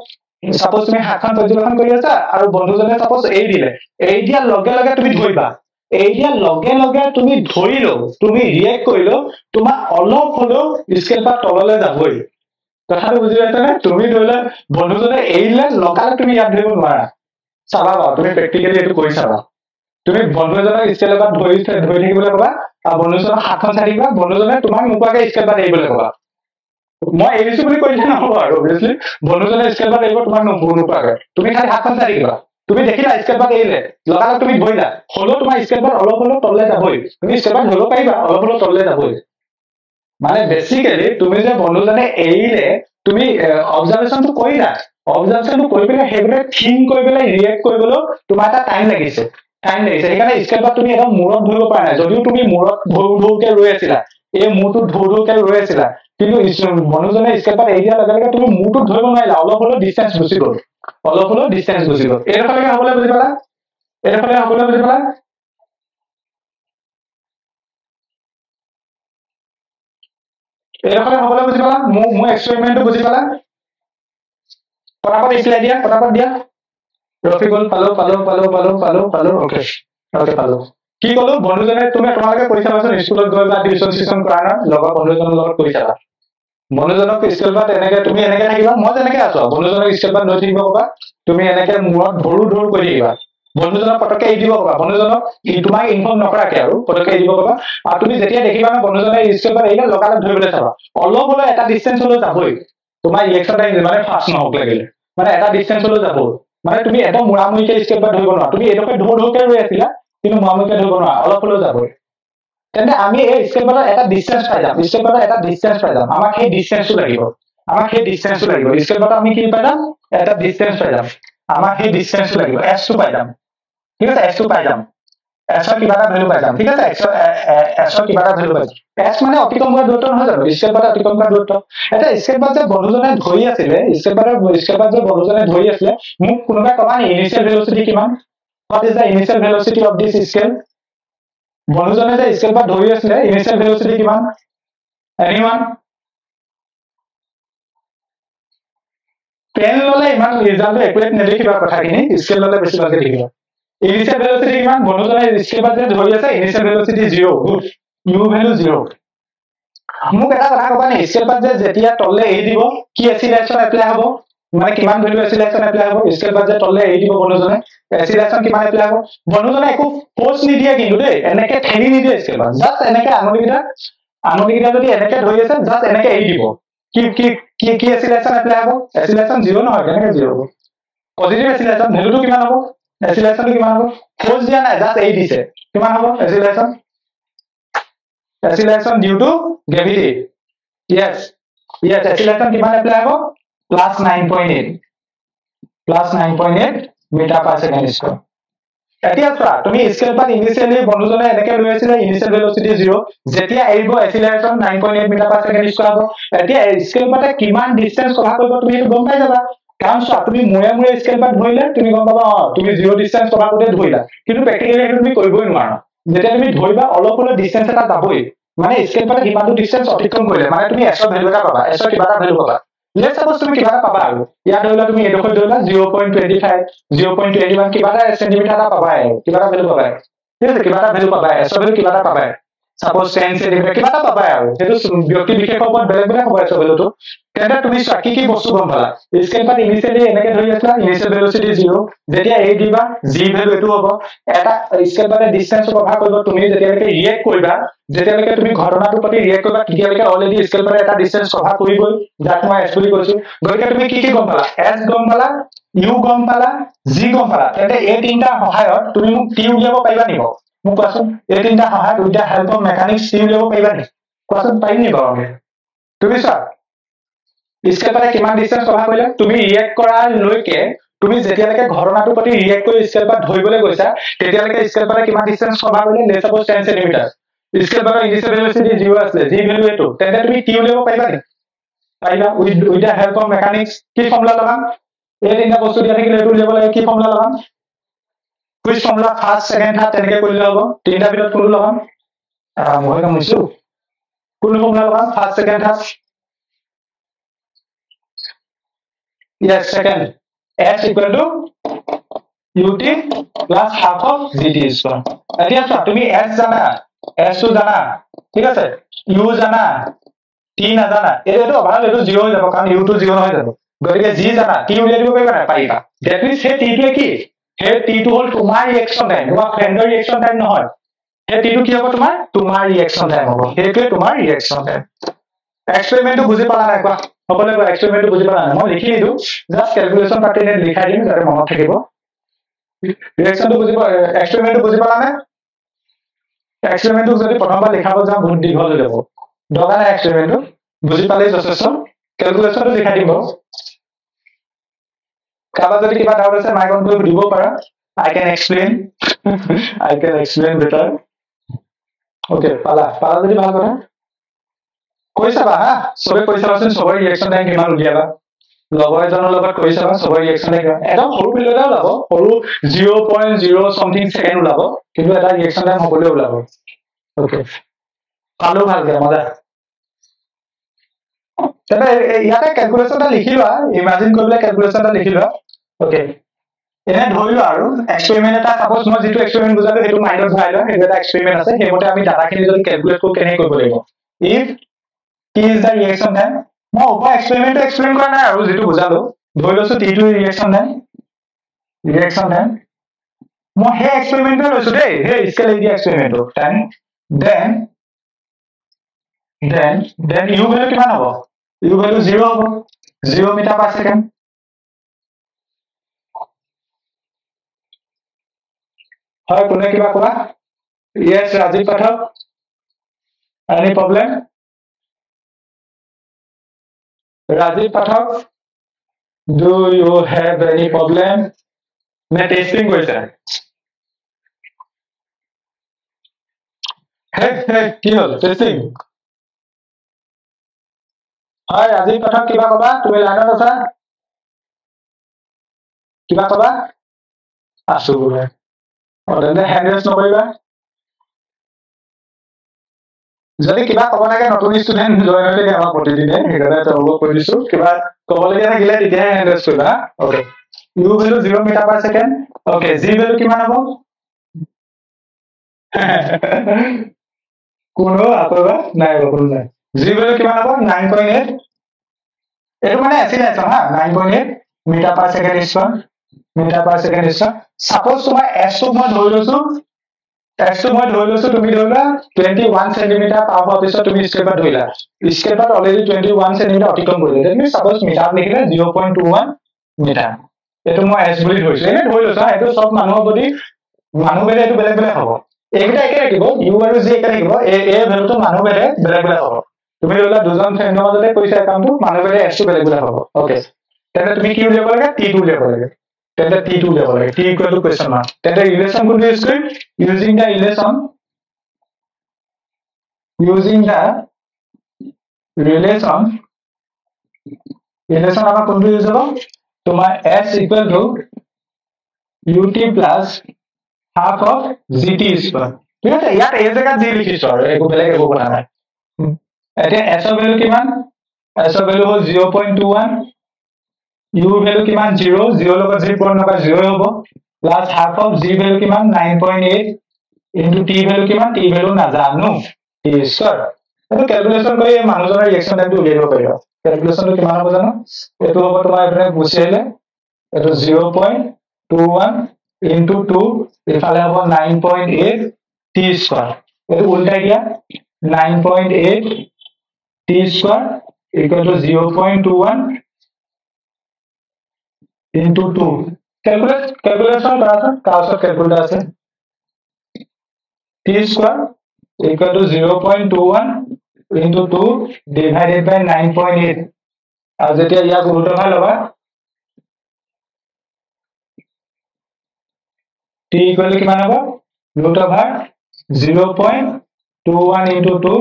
सपोज তুমি হাতখন পৰ্যবেক্ষণ কৰি আছা আৰু বন্ধুজনে सपोज এই দিলে এই দিয়া লগে লগে তুমি ধৰিবা এই দিয়া লগে লগে তুমি ধৰিলো তুমি ৰিয়েক্ট কৰিলো তোমা অলপ হলো স্কেলটা তললৈ যাবই কথাটো বুজি পাইছানে তুমি ধৰিলা বন্ধুজনে এইলে লগাল তুমি ইয়াত ধৰিব নোৱাৰা চাবা বা তুমি প্ৰেক্টিকেলি এটো কৰি চাবা তুমি বন্ধুজনৰ স্কেলটা ধৰি ধৰি থাকিবলৈ কবা আৰু বন্ধুজনৰ হাতখন ছাৰিবা বন্ধুজনে তোমাক মুকাকে স্কেলটা এৰিবলৈ কবা মই এৰিছো বুলি কৈলে নহব আৰু obviously বন্ধুজনে স্কেলবাৰ এৰিব তোমাক নপুনো পাগে তুমি খালি হাতখন ছাৰিবা তুমি দেখিলা স্কেলবাৰ এৰিলে লগালগ তুমি ধৰিলা হলো তোমাৰ স্কেলবাৰ অলপ অলপ তললৈ যাবই তুমি স্কেলবাৰ ধৰিব পাৰিবা অলপ অলপ তললৈ যাবই মানে বেসিক্যালি তুমি যে বন্ধুজনে এৰিলে তুমি অবজাৰভেশনটো কৰিলা অবজাৰভেশনটো কৰিলে হেবৰে থিং কৰিলে ৰিয়েক্ট কৰিবলো তোমাৰ এটা টাইম লাগিছে টাইম লাগিছে সেইকাৰণে স্কেলবাৰ তুমি এটা মূৰত ধৰিব পৰা নাই যদিও তুমি মূৰত ধৰু ধৰুকে ৰৈ আছিলা এই মূৰটো ধৰু ধৰুকে ৰৈ আছিলা কিন্তু বন্ধুজনে স্কেলপাট এৰিয়া লগালগে তুমি মুটো ধৰিব নোৱাৰিলা অলপ হলো ডিসটেন্স গুচি গল অলপ হলো ডিসটেন্স গুচি গল এৰফালে হ'বলে বুজি পালা এৰফালে হ'বলে বুজি পালা এৰফালে হ'বলে বুজি পালা মু মু এক্সপেৰিমেন্টটো বুজি পালা পৰাপৰ ইছলাই দিয়া পৰাপৰ দিয়া ৰফি গল পালো পালো পালো পালো পালো পালো ওকে ওকে পালো কি কলো বন্ধুজনে তুমি তোমালকে পৰীক্ষা পাছন স্কুলত গৈ বা টিউচন সিস্টেম কৰা না লগৰ বন্ধুজনৰ লগত কৰি চালা বন্ধুজনক স্কেলবাৰ এনেকে তুমি এনেকে থাকিবা মই যেনেকে আছো বন্ধুজনক স্কেলবাৰ লৈ থাকিবা কবা তুমি এনেকে মূৰত ধৰু ধৰু কৰি থাকিবা বন্ধুজনক পটকে এৰি দিব কবা বন্ধুজনক ই তোমাক ইনফৰ্ম নকৰাকে আৰু পটকে এৰি দিব কবা আৰু তুমি যেতিয়া দেখিবা না বন্ধুজনে স্কেলবাৰ এৰিলে লগালগ ধৰিবলৈ চাবা অলপ হলো এটা ডিসটেন্স হলো যাবই তোমাৰ ৰিয়েকচন টাইম মানে ফাস্ট নহওক লাগিলে মানে এটা ডিসটেন্স হলো যাব মানে তুমি এটা মুৰামুৰিকে স্কেলবাৰ ধৰিব নোৱাৰা তুমি এটাকে ধৰু ধৰুকে ৰৈ আছিলা কিন্তু মামুকে ধৰিব নোৱাৰা অলপ হলো যাবই তেন্তে আমি এই স্কেলবাৰ এটা ডিসটেন্স পাই যাম স্কেলবাৰ এটা ডিসটেন্স পাই যাম আমাক এই ডিসটেন্সটো লাগিব আমাক এই ডিসটেন্সটো লাগিব স্কেলবাৰ আমি কি পাই যাম এটা ডিসটেন্স পাই যাম আমাক এই ডিসটেন্সটো লাগিব এছ টু পাই যাম ঠিক আছে এছ টু পাই যাম এছৰ কিবা এটা ভ্যালু পাই যাম ঠিক আছে এছ এছৰ কিবা এটা ভ্যালু পাই যাম এছ মানে অতিক্ৰম কৰা দূৰত্ব নহয় জানো স্কেলবাৰ অতিক্ৰম কৰা দূৰত্ব এটা স্কেলবাৰ যে বন্ধুজনে ধৰি আছিলে স্কেলবাৰ স্কেলবাৰ যে বন্ধুজনে ধৰি আছিলে মোক কোনোবা কবা নি ইনিশিয়াল ভেলোসিটি কিমান what is the initial velocity of this scale বন্ধুজনে যে স্কেল বা ধৰি আছিলে initial velocity কিমান anyone টেন ললে ইমান ৰিজাল্ট একুৰেট নেদেখিবা কথাখিনি স্কেল ললে বেছি ভালকে দেখিবা initial velocity কিমান বন্ধুজনে স্কেল বা যে ধৰি আছে initial velocity zero good u value zero মোক এটা কথা কবা নি স্কেল বা যে যেতিয়া তললে এ দিব কি এক্সিলেৰেচন এপ্লাই হ'ব মানে কিমান ভ্যালু এক্সিলেৰেশন এপ্লাই হ'ব স্কেল বাজে তললে এৰি দিব বন্ধুজনে এক্সিলেরেশন কিমান এপ্লাই হ'ব বন্ধুজনে একো ফোর্স নি দিয়া কিন্তু দে এনেকে ঠেলি নি দিয়া স্কেল বাজ জাস্ট এনেকে আঙুলিটা আঙুলিটা যদি এনেকে ধৰি আছে জাস্ট এনেকে এৰি দিব কি কি কি কি এক্সিলেৰেশন এপ্লাই হ'ব এক্সিলেৰেশন জিৰ' নহয় এনেকে জিৰ' হ'ব পজিটিভ এক্সিলেৰেশন ভ্যালুটো কিমান হ'ব এক্সিলেৰেশন কিমান হ'ব ফোৰ্স দিয়া নাই জাস্ট এৰি দিছে কিমান হ'ব acceleration acceleration due to gravity yes yes acceleration কিমান এপ্লাই হ'ব plus nine point eight plus nine point eight meter per second square এতিয়া চোৱা তুমি স্কেল পাট ইনিশিয়ালি বন্ধুজনে এনেকে লৈ আছিলে ইনিশিয়াল ভেলোসিটি জিৰ' যেতিয়া এৰিব এক্সিলেৰেচন nine point eight meter per second square হ'ব এতিয়া স্কেল পাটে কিমান ডিসটেন্স কভাৰ কৰিব তুমি গম পাই যাবা कारण सा तुम्ही मुळे मुळे स्केल पर धोइला तुम्ही गम बाबा तुम्ही जीरो डिस्टेंस तोरा कोते धोइला किंतु प्रैक्टिकली हे तुम्ही কইবই নোৱাৰা যেতিয়া তুমি ধইবা অলপলে ডিস্টেন্স এটা যাবই माने स्केल पर हिमादु डिस्टेंस অতিক্রম কইলে माने তুমি एक्स्ट्रा ভ্যালু এটা পাবা एक्स्ट्रा কিবাটা ভ্যালু পাবা लेट्स सपोज তুমি কিবাটা পাবা আৰু ইয়া ধইলা তুমি এডোখ ধইলা zero point two five zero point two one কিবাটা সেন্টিমিটার এটা পাবা কিবাটা ভ্যালু পাবা ঠিক আছে কিবাটা ভ্যালু পাবা एक्स्ट्रा ভ্যালু কিবাটা পাবা सपोज टेन सेंटीमीटर কিবাটা পাবা আৰু যেটো ব্যক্তি বিশেষ ওপৰত বেলেগ বেলেগ হ'ব আছে ভ্যালুটো তেন্তে তুমি কি কি বস্তু গম পালা স্কেল পাত ইনিশিয়ালি এনেকে ধৰি আছলা ইনিশিয়াল ভেলোসিটি জিরো যেতিয়া এ দিবা জি ভ্যালু এটো হ'ব এটা স্কেল পাতে ডিসটেন্স ভাগ কৰিব তুমি যেতিয়ালৈকে ৰিয়েক্ট কৰিবা যেতিয়ালৈকে তুমি ঘটনাটো প্ৰতি ৰিয়েক্ট কৰিবা তেতিয়ালৈকে অলৰেডি স্কেল পাতে এটা ডিসটেন্স ভাগ কৰি গৈ যাক মই এক্সপ্লেইন কৰিছো গৰকে তুমি কি কি গম পালা এস গম পালা ইউ গম পালা জি গম পালা তেন্তে এই তিনটা সহায়ত তুমি মোক টি উলিয়াব পাৰিবা নিব মোক কোৱাচোন এই তিনটা সহায়ত with help of mechanics T উলিয়াব পাৰিবা নি কোৱাচোন পাই নিব তুমি সা इसके पर किमान डिस्टेंस कभा কইলা তুমি রিঅ্যাক্ট কৰাৰ লৈকে তুমি যেতিয়া লৈকে ঘটনাটো প্ৰতি ৰিঅ্যাক্ট কৰি স্কেল পৰা ধৰিবলৈ গৈছা তেতিয়া লৈকে স্কেল পৰা কিমান ডিস্টেন্স কভা কইলে let's suppose ten centimetre scale পৰা ইনিশিয়াল ভেলোসিটি জিৰ' আছিলে জি ভ্যালু এটো তেন্তে তুমি টি উলিয়াব পাৰিবা নি পাৰিবা with with the help of mechanics কি ফৰ্মুলা লবা এই তিনিটা বস্তু দিয়া থাকিলে এটো উলিয়াব লাগে কি ফৰ্মুলা লবা কুইজ ফৰ্মুলা ফাৰ্স্ট সেকেন্ড হাত তেনেকৈ কইলে হ'ব তিনিটা ভিতৰত কোনটো লবা আ মই কামছো কোনটো ফৰ্মুলা লবা ফার্স্ট সেকেন্ড হাত Yes, second. S equal to ut plus half of gt square. अरे अच्छा तुम्ही s जाना, s जाना, ठीक है सर? u जाना, t ना जाना. ये तो अभाव ये तो zero हो जाएगा कारण u तो zero ना हो जाएगा. गरीब g जाना, t उल्लेख भी करना पाएगा. That means है t टू की, है t टू होल तुम्हारी reaction time, तुम्हारा friendly reaction time ना हो. है t टू क्या होगा तुम्हारा? तुम्हारी reaction time होगा. है क्या तुम्हारी reaction time? एक्सपेरिमेंट तो बुझे पाला ना एक बार अपने को एक्सपेरिमेंट बुझे पाला ना मैं लिख ही दूं जस्ट कैलकुलेशन पार्टी ने लिखा है मेरे मन में थकेबो रिएक्शन तो बुझे एक्सपेरिमेंट बुझे पाला ना एक्सपेरिमेंट तो जदी प्रथम बार लिखाबो जा बहुत दीर्घ हो जाबो दगा ना एक्सपेरिमेंट बुझे पाले जसेस कैलकुलेशन तो लिखा दिबो काबा जदी किबा डाउट আছে মাই কন্ট্রোল দিব পাৰা I can explain I can explain better okay পালা পালা যদি ভাল কথা কইছাবা হা সবে কইছাবাছেন সবাই রিঅ্যাকশন টাইম কিমান উলিয়াবা লগৰ জনৰ লগত কইছাবা সবাই ৰিঅ্যাকশন টাইম এটা সৰু বিলটা উলাব সৰু zero point zero something second উলাব কিন্তু এটা রিঅ্যাকশন টাইম হবলে উলাব ওকে ভালো ভালকে মজা তেনে ইয়াতে ক্যালকুলেশনটা লিখিবা ইমাজিন কৰিলে ক্যালকুলেশনটা লিখিবা ওকে এনে ধৰিবা আৰু এক্সপেৰিমেন্ট এটা সাপোজ মই যেটো এক্সপেৰিমেন্ট বুজালে হেতু মাইনাস ভাইলা এটা এক্সপেৰিমেন্ট আছে হেমতে আমি ডাটাখিনি যদি ক্যালকুলেট কৰো কেনে কৰিব লাগিব if T is the reaction time মই ওপৰ এক্সপেৰিমেন্ট এক্সপ্লেইন কৰা নাই আৰু যেটো বুজালো ধৰিলছো T two reaction time reaction time মই হে এক্সপেৰিমেন্ট লৈছো দে হে স্কেল এৰিয়া experiment time then then then U value কিমান হ'ব ইউ ভ্যালু জিৰ' হ'ব জিৰ' মিটাৰ পাৰ সেকেন্ড হয় কোনে কিবা কৰা yes Rajiv Pathak any problem Rajiv Pathak, do you have any problem? मैं टेस्टिंग कोई सर। है है क्यों टेस्टिंग? हाँ राजीव पाठक किबा कबा तुम्हें लाना था सर? किबा कबा? आशुभ है। और इन्हें हैंडल्स नो बोलेगा? যদি কিবা কব লাগে নতুন স্টুডেন্ট জয়েন হলে আমরা প্রতিদিনে এখানে তলব কৰিছো কিবা কব লাগে লাগিলে তেতিয়া এনৰেজ কৰিবা okay U value zero' metre per second okay G value কিমান হ'ব কোনো আপোবা নাই কোনো নাই জি ভ্যালু কিমান হ'ব nine point eight এটো মানে এক্সিলেৰেচন হা nine point eight metre per second equal metre per second equal suppose তোমাৰ এছ টো মই ধৰি লৈছো As to what Rolosu to be Rola, twenty one centimeter power of the two step at Rola. Step at already twenty one centimeter optical bullet. Then we suppose meter zero point two one meter. It will more as bullet holes. Then Rolosu, I do soft manobody, manobere to Belebleho. Every day, you are to say, A Velto manobere, Belebleho. To be Rola doesn't send no other place I come to manobere as to Belebleho. Okay. Then the T two level, T two level. Then the T two level, T equal to question mark. Then the relation could be script. Using the relation, using the relation, relation. Our control is about So my s equal to ut plus half of gt square. ठीक है यार ए जगह जी लिखिस और एको पहले एको बनाना है एते s value किमान s value हो zero point two one u value किमान zero zero লগত zero point nine का zero होबो plus half of g value किमान nine point eight into t value किमान t वैल्यू ना जानो t स्क्वायर तो कैलकुलेशन करी मानुजर रिएक्शन टाइम तो लेबो करियो कैलकुलेशन किमान हो जानो ए तो होबो तुम्हारे अपने पूछेले ए तो zero point two one into two इफाले होबो nine point eight t square. It उल्टा गया nine point eight t square equal to zero point two one into two. Calculate calculation करा था काउंसर कैलकुलेटर से t square equal to zero point two one into two divided by nine point eight. अब जैसे यार root का लगा t equal क्या माना हुआ रूट का zero point two one into two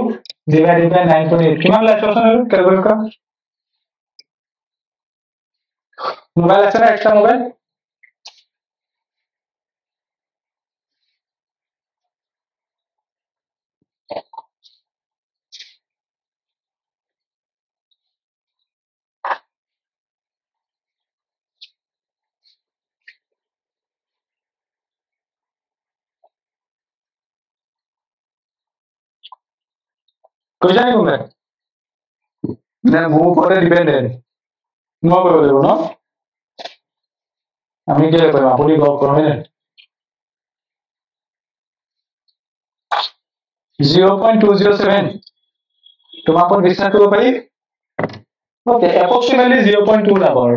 divided by nine point eight. कितना लास्ट ऑप्शन है कैलकुलेट का मोबाइल अच्छा है एक्स्ट्रा मोबाइल क्वेश्चन है तुम्हें देन मूव पर डिपेंडेंट नो बोल देबो नो আমি গেলে কই আপনি গো করবে না zero point two zero seven তোমা কোন বিচার করব পারি okay approximately zero point two লাভ আর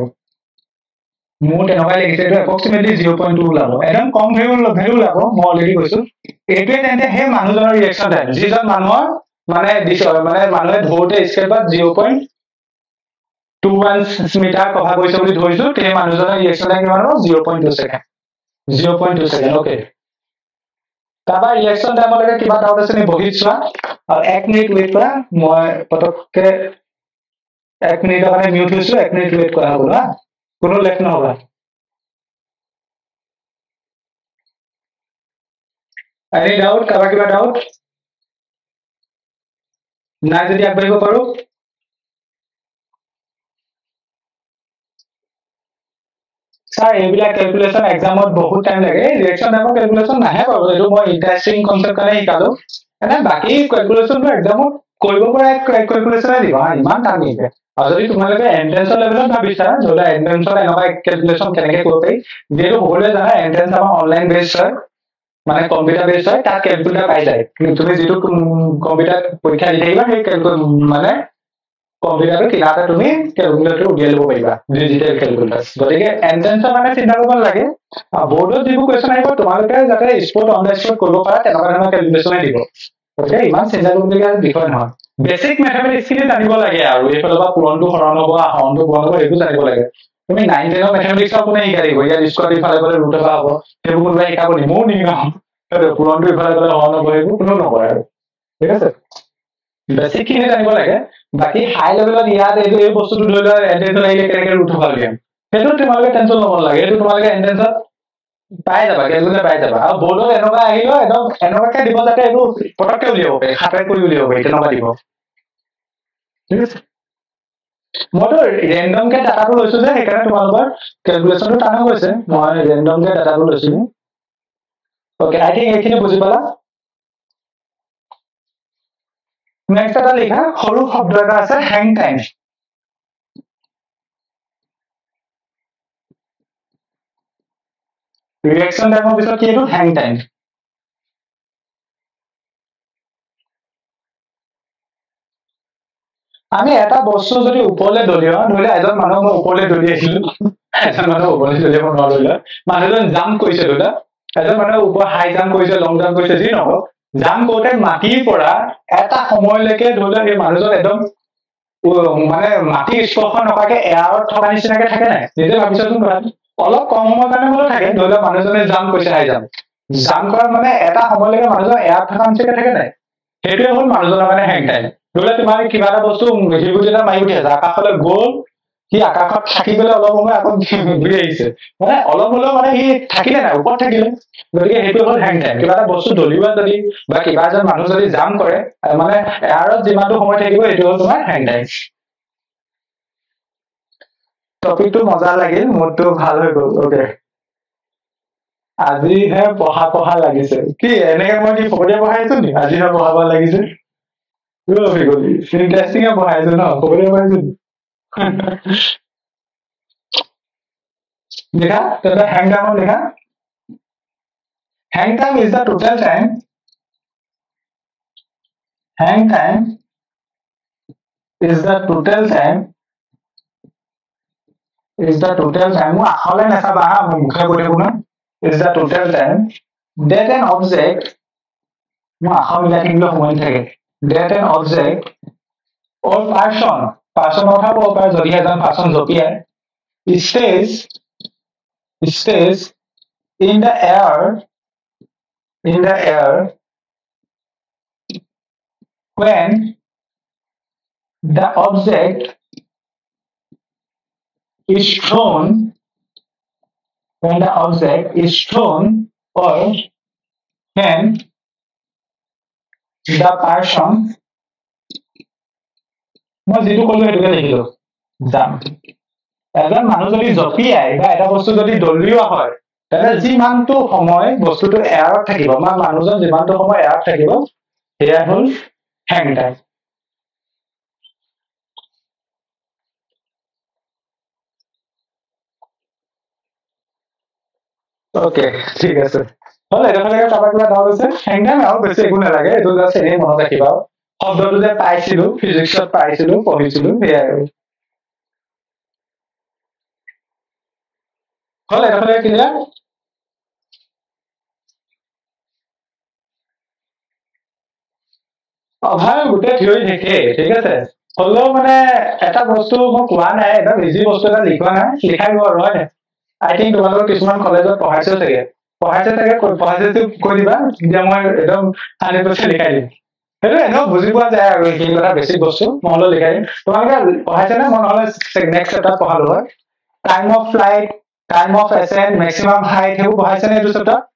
মোট এনেকা লিখিছে অ্যাপ্রক্সিমেটলি zero point two লাভ একদম কম ভ্যালু ভ্যালু লাভ মই অলরেডি কইছো এটোই তেনতে হে মানুজনৰ ৰিঅ্যাকশন টাইম যিজন মানুহৰ माने माने माने धोते इसके बाद zero point two one metre कभा गयसे বুলি ধৰিছো তে মানুহজনৰ ৰিঅ্যাকশন টাইম কিমান হ'ব zero point two second zero point two second okay তাবা ৰিঅ্যাকশন টাইম লাগে কিবা ডাউট আছে নি বহিছলা আৰু এক মিনিট ওয়েট কৰা মই পতককে এক মিনিট মানে মিউট লৈছো এক মিনিট ওয়েট কৰা হ'ব না কোনো লেখ নহবা আৰে ডাউট কাবা কিবা ডাউট ना यदि आप देखो पढ़ो सर ये बिला कैलकुलेशन एग्जाम में बहुत टाइम लगे रिएक्शन टाइम कैलकुलेशन ना है पर जो बहुत इंटरेस्टिंग कांसेप्ट करे निकालो है ना बाकी कैलकुलेशन में एग्जाम में कोइबो पर एक कैलकुलेशन है दिबा मान मान नहीं है और यदि तुम्हारे के एंट्रेंस लेवल में विचार होला एंट्रेंस और एनका कैलकुलेशन करने के कोई जेरो होले जाना एंट्रेंस हम ऑनलाइन बेस्ड है माने कंप्यूटर बेस है ता कैलकुलेटर पाई जाए कि तुम्हें जेतु कंप्यूटर परीक्षा लिखाइबा हे कैलकुलेटर माने कंप्यूटर के लाटा तुम्हें कैलकुलेटर उडियाले पाइबा डिजिटल कैलकुलेटर গতিকে এনটেন্স माने চিন্তা কৰিব লাগে বোৰ্ডৰ যিবোৰ কোৱেশ্চন আহিব তোমালোকে যাতে স্পট অন দা স্পট কৰিব পাৰা তেনকা ধৰণৰ ক্যালকুলেশন দিব ওকে ইমান চিন্তা কৰিবলগীয়া বিষয় নহয় বেসিক ম্যাথমেটিক্স খিনি জানিব লাগে আৰু এই ফলবা পুৰণটো হৰণ হ'ব আহৰণটো বনাব এইটো জানিব লাগে তুমি nine ten ৰ ম্যাথমেটিক্স আপুনি শিকাইব ইয়াৰ স্কোৱাৰ ইফালে গলে ৰুট এটা হ'ব তেবুল ভাই শিকাব নি মো নি গাম আৰু পুৰণটো ইফালে গলে হৰণ হ'ব এইবোৰ কোনো নকয় আৰু ঠিক আছে বেসিক খিনি জানিব লাগে বাকি হাই লেভেলত ইয়াত এই এই বস্তুটো লৈ লৈ এন্টেন্স লাগিলে কেনেকৈ ৰুট হ'ব লাগে সেইটো তোমালোকে টেনচন ল'ব লাগে এইটো তোমালোকে এন্টেন্সত পাই যাবা কেনেকৈ পাই যাবা আৰু বৰ্ডত এনেকুৱা আহিল একদম এনেকুৱাকে দিব যাতে এইটো পটককৈ উলিয়াব পাৰে হাতেৰে কৰি উলিয়াব পাৰে তেনেকুৱা দিব ঠিক আছে मोर रैंडम के डाटा को लइसो जे एकरा तुम्हालबर कैलकुलेशन तो टाना होइसे मोर रैंडम के डाटा को लइसो ओके आई थिंक एखिने बुझि पाला नेक्स्ट डाटा लिखा हरु शब्द का আছে हैंग टाइम रिएक्शन टाइम ৰ বিষয় কি এটো हैंग टाइम আমি এটা বস্তু যদি উপৰলে দলিয়া ধৰিলে এজন মানুহ মই উপৰলে দলিয়াইছিল এজন মানুহ উপৰলে দলিয়াব নোৱাৰিলে মানুহজন জাম্প কৰিছিল দা এজন মানুহ উপৰ হাই জাম্প কৰিছিল লং জাম্প কৰিছিল যি নহওক জাম্প কোটে মাটিৰ পৰা এটা সময়লৈকে ধৰিলে এই মানুহজন একদম মানে মাটি স্পৰ্শ নকৰাকে এয়াৰত থকা নিচিনাকৈ থাকে নাই নিজে ভাবিছাতো অলপ কম সময়ৰ কাৰণে হলো থাকে ধৰিলে মানুহজনে জাম্প কৰিছে হাই জাম্প জাম্প কৰা মানে এটা সময়লৈকে মানুহজন এয়াৰত থকা নিচিনাকৈ থাকে নাই সেইটোৱে হ'ল মানুহজনৰ মানে হেং টাইম ধৰিলে তোমাৰ কিবা এটা বস্তু হিলগুটি এটা মাৰি উঠি আছে আকাশলৈ গ'ল He Akakak Shakibel along Grace. All of he Takilan, what Takilan? The hateful hang time. You are supposed to deliver the Bakibajan Manusari Zamkore, and Mana Arab Dimatu Homatego, it was my hang time. Topic to Mozal again, Motu Halago. Okay. As we have Pohapoha Lagis. Key, and everybody for whatever I do, as you have Pohapoha Lagis. You love it. Interesting about Hazana, whatever I do. देखा तो hang time देखा hang time is the total time hang time is the total time is the total time वो आखोले ना सब आह मुख्य बोले बोला is the total time that an object वो आखोले ना किंगलो होने थे that an object or action Person of her over Zodiadan persons appear. It stays, it stays in the air, in the air when the object is thrown, when the object is thrown or when the person What did you call it? Exam. As a manuscript is of P I, but I was to the Dolua. That is Ziman to Homoy was to the air of Takiba. My manuscript is Ziman to Homoy air of Takiba. Here will hang time. Okay, see you sir. Well, I don't know if I have a hang time out, but say good again. It was the same on the Kiba. Of the Paisilu, physics of Paisilu, for his loop here. Of how good at you decay, take a Although when I at a post to one, I have a busy post to the Likona, Likai or Roy. I think one of Kisman College of Pohasa again. Pohasa could positive Kodiba, Jamal, and it was Likai. No, Buziba, he got a basic bosso, Molo again. Next setup for Halloween. Time of flight, time of ascent, maximum height, who has an setup?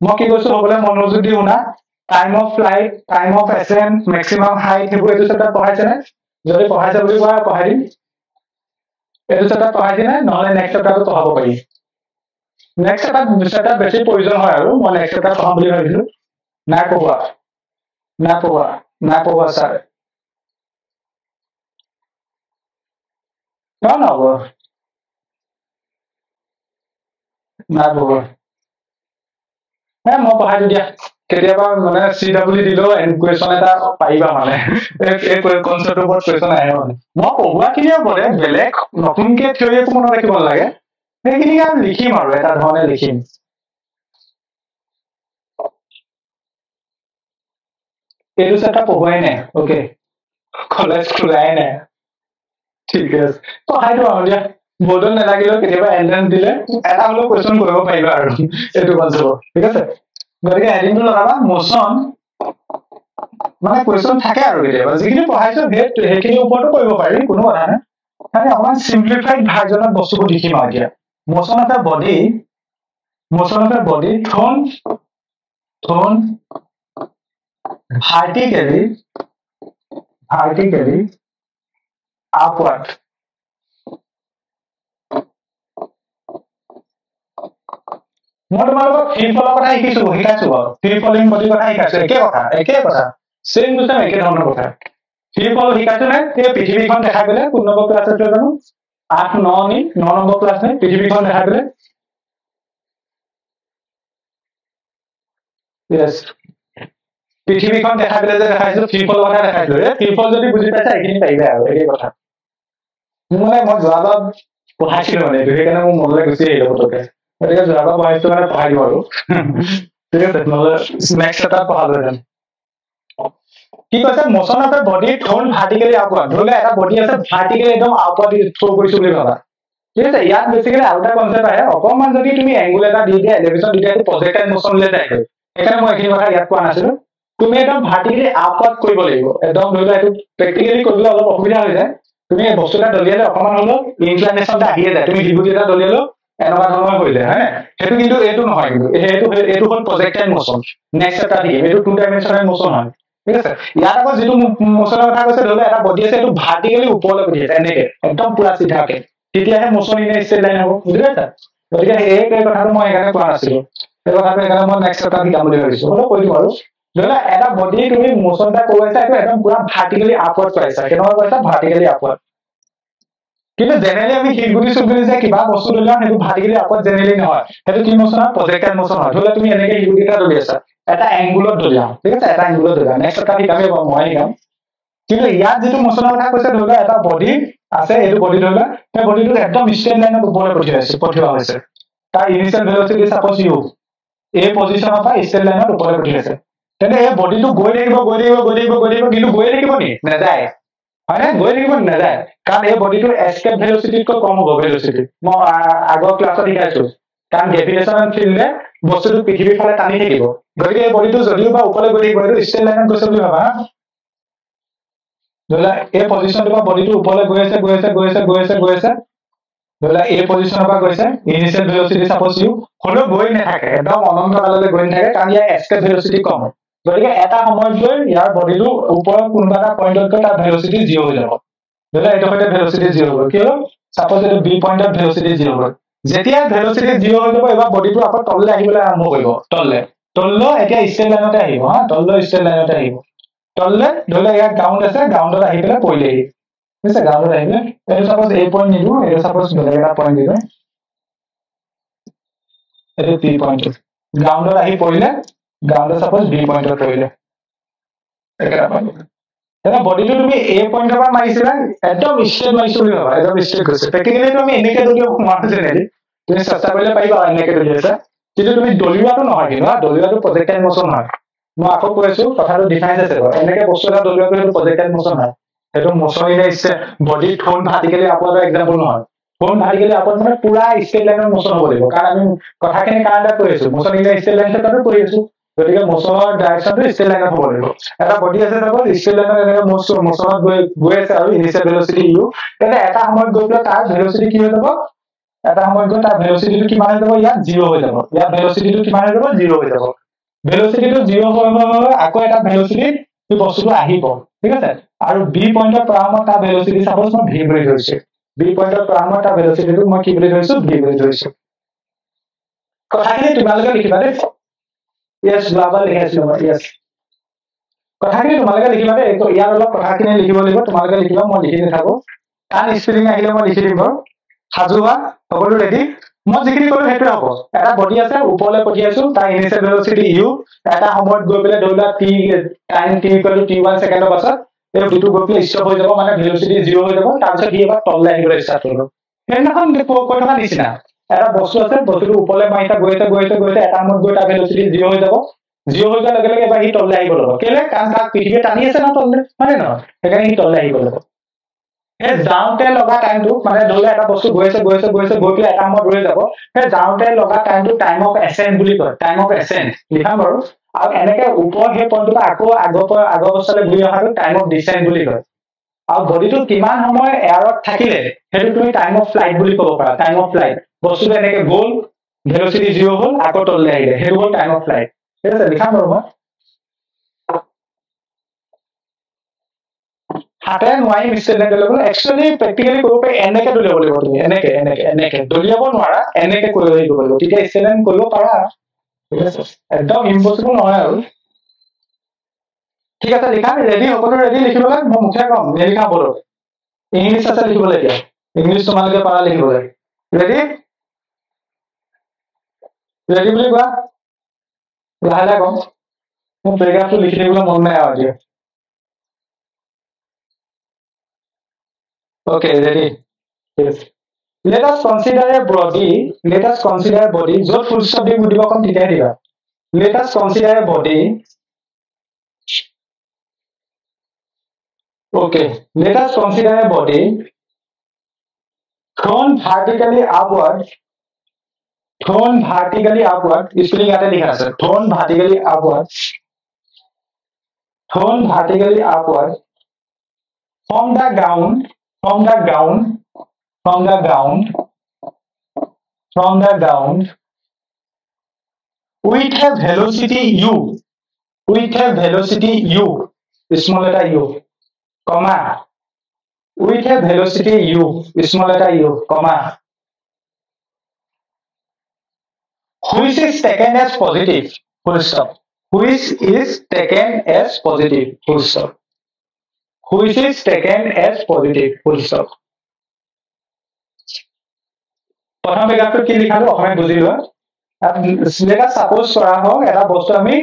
Moki goes over Monozudiuna. Time of flight, time of ascent, maximum height, who is set up for Hasanet? Zori for Hasabuba, Pohari. It is set up for Hasanet, not an extra to Hawkeye. Next setup, set up basic poison, however, one extra to Hawkeye. Nakova. Napova, Napova, sir. No, no, Napova. I am not a idea. C W D and question at Paiba. A concert about question I own. No, what can you put a belek? No, can get to a monocular leg. Making a licking or rather than a licking. It is set up over okay. College to line. Tickets. So I don't know. Modern Nagilo can ever end and delay. And I will question go over my yard. It was so. Because I didn't know about Moson. My question Takar with it was given for Hazard here to Heki Porto over Kunora. And I want simplified Hazard of Bosu Dikimagia. Motion of the body, motion of the body, thrown, thrown. Vertically, vertically upward. What about free fall? What I kiss you? He Free falling body, what I kiss you? What Same to make it on Free fall, he catches it. P G B on the habit, could number class at non number class, P G B on the habit. Yes. People can't have the people or a people that you put I can pay there. Mula was rather for Hashimon, if you can only say it. But there's rather by two and a five euro. There's another smack set up other than. Keep us a motion of the body thrown vertically upward. Look at a body as a vertically upward is so good to live. Yes, a young basically outer concept I have. Common to me angular detail, elevation detail, project and motion letter. I can work in my Yakuana. To make them vertically upward, practically, তুমি এই বস্তুটা দলিয়ালে অকমান হলো ইনক্লিনেশনটা আহিয়ে যায় তুমি ত্রিভুজটা দলিয়ালো এনবা ধরনা কইলে হ্যাঁ সেটা কিন্তু এটো নহয় কিন্তু এটো এটো হল প্রজেক্টাইল মোশন নেক্সট এটা দিয়ে এটো টু ডাইমেনশনাল মোশন হয় ঠিক আছে ইয়ার আগে যেটো মোশনের কথা কইছে ধরলে এটা বডি আছে এটো ভার্টিক্যালি উপরে উঠে যায় এনেকে একদম পুরা সিধাকে তেতিয়াহে মোশন ইনে স্ট্রেট লাইন হবে বুঝলে তা গতিকে এই এই কথাটো মই এখানে কোয়া আছিল এই কথাটো এখানে মই নেক্সট এটা দিয়ে আমলে কৰিছো হলো কই দিবাৰো ধরলে এটা বডি তুমি মোশনটা কইছা এটো একদম পুরা ভার্টিক্যালি আপওয়ার্ড কইছা কেন কইছা ভার্টিক্যালি আপওয়ার্ড কিন্তু জেনারেলি আমি হিলগুলি সুগুলি যে কিবা বস্তু লইলা হেতু ভার্টিক্যালি আপওয়ার্ড জেনারেলি না হয় হেতু কি মোশন প্রজেক্টাইল মোশন হয় ধরলে তুমি এনেকে হিলগুলিটা দলিয়াছা এটা অ্যাঙ্গুলত দলিয়া ঠিক আছে এটা অ্যাঙ্গুলত দলিয়া নেক্সট এটা কি আমি মই নিলাম কিন্তু ইয়াত যেটো মোশনৰ কথা কৈছে ধৰলে এটা বডি আছে এই বডি ধৰলে তে বডিটো একদম স্ট্ৰেট লাইনৰ ওপৰত পঠিয়া আছে পঠিয়া আছে তাৰ ইনিশিয়াল ভেলোসিটি সাপোজ ইউ এই পজিশনৰ পৰা স্ট্ৰেট লাইনৰ ওপৰত পঠিয়া আছে তেনে এই বডিটো গৈ লাগিব গৈ লাগিব গৈ লাগিব গৈ লাগিব কিন্তু গৈ লাগিব নি না যায় আরে গৈ লাগিব না যায় কারণ এই বডিটো এসকেপ ভেলোসিটি কো কম হ'ব ভেলোসিটি মই আগৰ ক্লাছত শিকাইছো কাৰণ গ্ৰেভিটেশন ফিল্ডে বস্তুটো পৃথিৱীৰ ফালে টানি থাকিব গৈ এই বডিটো যদিও বা ওপৰলৈ গৈ থাকিব আৰু স্ট্রেট লাইনত গৈছে বুলি ভাবা ধরলা এই পজিশনটো বা বডিটো উপরে গৈ আছে গৈ আছে গৈ আছে গৈ আছে গৈ আছে ধরলা এই পজিশনৰ পৰা গৈছে ইনিশিয়াল ভেলোসিটি সাপোজ ইউ হলো গৈ না থাকে একদম অনন্তকাললৈ গৈ থাকে কাৰণ ইয়াৰ এসকেপ ভেলোসিটি কম গড়িয়া এটা সময় লৈ ইয়াৰ বডিটো উপৰ কোনবাটা পইণ্টত তা ভেলোসিটি জিৰ' হৈ যাব ধৰলে এটা হতে ভেলোসিটি জিৰ' হ'ব কি হ'ল সাপোজ এটা বি পইণ্টত ভেলোসিটি জিৰ' হ'ব যেতিয়া ভেলোসিটি জিৰ' হৈ যাব এবা বডিটো আকৌ তললৈ আহিবলৈ আৰম্ভ কৰিব তললৈ তললৈ এতিয়া স্ট্ৰেট লাইনতে আহিব হা তললৈ স্ট্ৰেট লাইনতে আহিব তললৈ ধৰলে ইয়াৰ গ্ৰাউণ্ড আছে গ্ৰাউণ্ডত আহিবলৈ পৰিলেহি বুঝছ গ্ৰাউণ্ডত আহিলে এই সাপোজ এ পইণ্ট নিলো এই সাপোজ বেলেগ এটা পইণ্ট দিলে এই টি পইণ্ট গ্ৰাউণ্ডত আহি পৰিলে গাউন্ডা সাপোজ বি পয়েন্টৰ পৰিলে এটা পালো এটা বডিটো তুমি এ পয়েন্টৰ পৰা মাৰিছিলা একদম স্ট্ৰেট মাৰিছো বুলি ভাবা একদম স্ট্ৰেট গৈছে টেকনিকেলি তুমি এনেকে দলিও মাৰিছে নেকি তুমি চেষ্টা কৰিলে পাইবা এনেকে দলিয়াছা কিন্তু তুমি দলিওৱাটো নহয় কিন্তু দলিওৱাটো প্ৰজেক্টাইল মোশন হয় মই আকৌ কৈছো কথাটো ডিফাইন আছে এনেকে বস্তুটা দলিওৱাটো প্ৰজেক্টাইল মোশন হয় সেইটো মোশন ইনে ইছে body thrown vertically upper example নহয় টোন ভাৰ্টিকেলি আপৰ মানে পুৰা স্ট্ৰেট লাইনৰ মোশন হ'ব লাগিব কাৰণ আমি কথাখিনি কাৰটা কৈছো মোশন ইনে স্ট্ৰেট লাইনৰ কথা কৈছো গতিকে মোশনৰ ডাইৰেকচনটো স্ট্ৰেট লাইনত হ'ব লাগিব এটা বডি আছে তাৰপৰ স্ট্ৰেট লাইনৰ এনেকে মোশন মোশনত গৈ গৈ আছে আৰু ইনিশিয়াল ভেলোসিটি ইউ তেনে এটা সময়ত গৈ তাৰ ভেলোসিটি কি হৈ যাব এটা সময়ত গৈ তাৰ ভেলোসিটিটো কিমান হৈ যাব ইয়াত জিৰ' হৈ যাব ইয়াত ভেলোসিটিটো কিমান হৈ যাব জিৰ' হৈ যাব ভেলোসিটিটো জিৰ' হ'বলৈ আকৌ এটা ভেলোসিটি এই বস্তুটো আহিব ঠিক আছে আৰু বি পয়েন্টৰ প্ৰাৰম্ভ তাৰ ভেলোসিটি সাপোজ মই ভি বুলি ধৰিছো বি পয়েন্টৰ প্ৰাৰম্ভ তাৰ ভেলোসিটিটো মই কি বুলি ধৰিছো ভি বুলি ধৰিছো কথাখিনি তোমালোকে লিখিবা দে Yes, global has no yes. Kothakini tumaloke likhiba de to yar olop kothakini likhibo likhibo tumaloke likhiba mo likhine thabo kan spelling ahile mo likhi dibo hajuwa hobolu ready mo jikini kolu hetu hobo eta body ase upole pothiasu ta initial velocity u eta homot go pele dola t time t equal to t one second pasat er b two go pele stop hoy jabo mane velocity zero hoy jabo tarse ki ebar tol line gora start hobo enakhon ko kotha nisina এটা বস্তু আছে বস্তুটো উপলে মাইটা গৈতে গৈতে গৈতে এটা মত গৈটা velocity zero' হৈ যাব zero' হৈ যোৱাৰ লগে লগে বাহি তললৈ আহিব লাগিব কেলে কাৰণ তাক পৃথিৱী টানি আছে না তললৈ মানে ন সেইকাৰণে ই তললৈ আহিব লাগিব এ যাওঁতে লগা টাইমটো মানে ধৰলে এটা বস্তু গৈছে গৈছে গৈছে গৈ পেলাই এটা মত ৰৈ যাব এ যাওঁতে লগা টাইমটো টাইম অফ এসেন্ট বুলি কয় টাইম অফ এসেন্ট লিখা বাৰু আৰু এনেকে ওপৰ হে পইণ্টটো আকৌ আগৰ আগৰ বছৰলৈ ঘূৰি অহাটো টাইম অফ ডিসেন্ট বুলি কয় আৰু বডিটো কিমান সময় এয়াৰত থাকিলে সেইটো তুমি টাইম অফ ফ্লাইট বুলি ক'ব পাৰা টাইম অফ ফ্লাইট বস্তু এনেকে গোল ভেলোসিটি জিৰ' হ'ল আকৌ তললৈ আহিলে সেইটো হ'ল টাইম অফ ফ্লাইট ঠিক আছে লিখাম বাৰু মই হাতে নোৱাৰি মিস্টেক লাগিলে গ'ল একচুয়ালি প্ৰেক্টিকেলি কৰিব পাৰি এনেকে দলিয়াব লাগিব তুমি এনেকে এনেকে এনেকে দলিয়াব নোৱাৰা এনেকে কৰিব লাগিব তেতিয়া ইচেলেন কৰিব পাৰা ঠিক আছে একদম ইম্পসিবল নহয় আৰু ঠিক আছে লিখা ৰেডি হ'বলৈ ৰেডি লিখিবলৈ মই মুখে কম লিখা বলো ইংলিছ আছে লিখিবলৈ এতিয়া ইংলিছ তোমালোকে পাৰা লিখিবলৈ ৰেডি রেডি বলি গা লাহলা গো মু প্যারাগ্রাফটো লিখলে গুলো মন নাই আওয়া দিও okay ready yes let us consider a body let us consider body যত ফুল শব্দ দিব কম দিতে দিবা let us consider a body okay let us consider a body thrown vertically upward thrown vertically upward spelling ate likha ase thrown vertically upward thrown vertically upward from the ground from the ground, from the ground, from the ground, with a velocity u, with a velocity u, small letter u, comma, with a velocity u, small letter u, comma, which is taken as positive, full stop, which is taken as positive, full stop, which is taken as positive, full stop. प्रथम paragraph के लिखा लो हमें बुझी लो अब लेका suppose करा हो एटा वस्तु আমি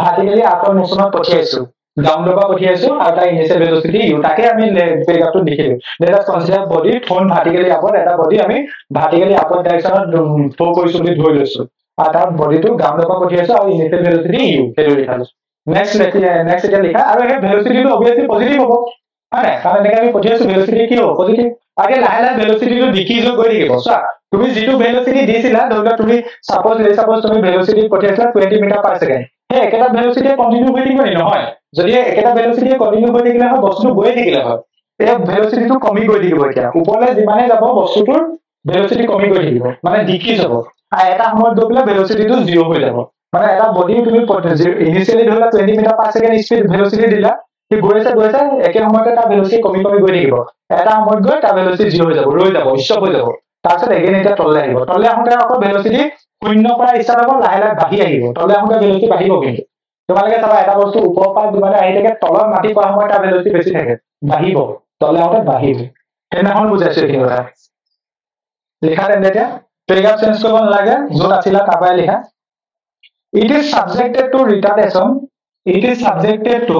ভার্টিক্যালি আপন মোশনত পঠিয়াইছো গ্রাউন্ড উপর পঠিয়াইছো আর তা ইনিশিয়াল ভেলোসিটি ইউ তাকে আমি পেগাটো লিখিলো লেটা কনসিডার বডি ফোন ভার্টিক্যালি আপন এটা বডি আমি ভার্টিক্যালি আপন ডাইরেকশনত ফো কইছো নি ধই লৈছো আর তা বডি টু গ্রাউন্ড উপর পঠিয়াইছো আর ইনিশিয়াল ভেলোসিটি ইউ তেল লিখালো নেক্সট নেক্সট এটা লিখা আর এই ভেলোসিটি তো অবভিয়াসলি পজিটিভ হবো আরে কারণ এটা আমি পঠিয়াইছো ভেলোসিটি কি হবো পজিটিভ আগে লাহে লাহে ভেলোসিটি তো ডিক্রিজ গই থাকিবো সা তুমি যেটু ভেলোসিটি দিছিলা ধরলা তুমি সাপোজ রে সাপোজ তুমি ভেলোসিটি পঠিয়াছলা twenty মিটার পার সেকেন্ড হে একটা ভেলোসিটি কন্টিনিউ হৈ থাকিব নি নহয় যদি একটা ভেলোসিটি কন্টিনিউ হৈ থাকিলে হয় বস্তু গৈ থাকিলে হয় এই ভেলোসিটিটো কমি গৈ থাকিব এতিয়া উপৰলে যিমানে যাব বস্তুটোৰ ভেলোসিটি কমি গৈ থাকিব মানে ডিকি যাব আর এটা সময় দবলে ভেলোসিটিটো জিরো হৈ যাব মানে এটা বডি তুমি ইনিশিয়ালি ধৰলা twenty metre per second speed velocity দিলা কি গৈছে গৈছে একে সময়তে তা ভেলোসিটি কমি কমি গৈ থাকিব এটা সময় গৈ তা ভেলোসিটি জিরো হৈ যাব ৰৈ যাব ইচ্ছা হৈ যাব तासे लेकिन इटा टल्ले आइबो टल्ले आहुते आपको वेलोसिटी शून्य পৰা इस्टार হ'ব লাহে লাহে বাহি আহিবো টल्ले আহুতে वेलोसिटी বাহিব কিন্তু তোমালকে চাবা এটা বস্তু উপৰ পৰা দিবানে আইটাকে তলৰ মাটি পৰা সময়টা वेलोसिटी বেছি থাকে বাহিব টल्ले আহুতে বাহিব এনেখন বুজাইছে কিবা লেখা এনেতে পেৰাগ্ৰাফ চেঞ্জ কৰিব নালাগে যোন আছিল তাবাই লেখা it is subjected to retardation it is subjected to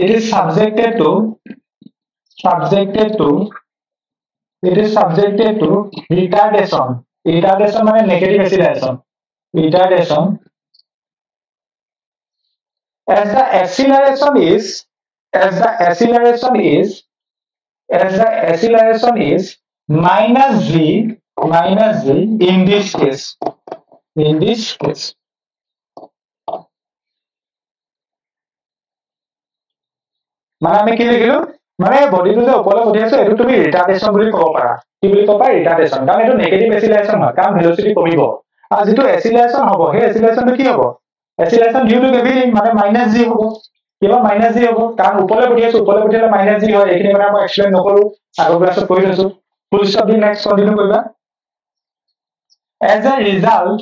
it is subjected to subjected to it is subjected to retardation retardation মানে negative acceleration retardation as the acceleration is as the acceleration is as the acceleration is minus g minus g in this case in this case মানে আমি কি লিখিলো মানে body two যে উপরে উঠিছে এটু তুমি রিটার্ডেশন বুলি কও পারা কি বুলি কও পারা রিটার্ডেশন কারণ এটু নেগেটিভ অ্যাসিলেশন হয় কারণ ভেলোসিটি কমিব আর যেটু অ্যাসিলেশন হবে হে অ্যাসিলেশন কি হবে অ্যাসিলেশন ডিউ টু বেবি মানে মাইনাস জি হবে কিবা মাইনাস জি হবে কারণ উপরে উঠিছে উপরে উঠিলে মাইনাস জি হয় এখানে মানে আমি এক্সপ্লেইন নকৰো আগৰ ক্লাছত কৈ লৈছো ফুল স্টপ দি নেক্সট কন্টিনিউ কৰিবা as a result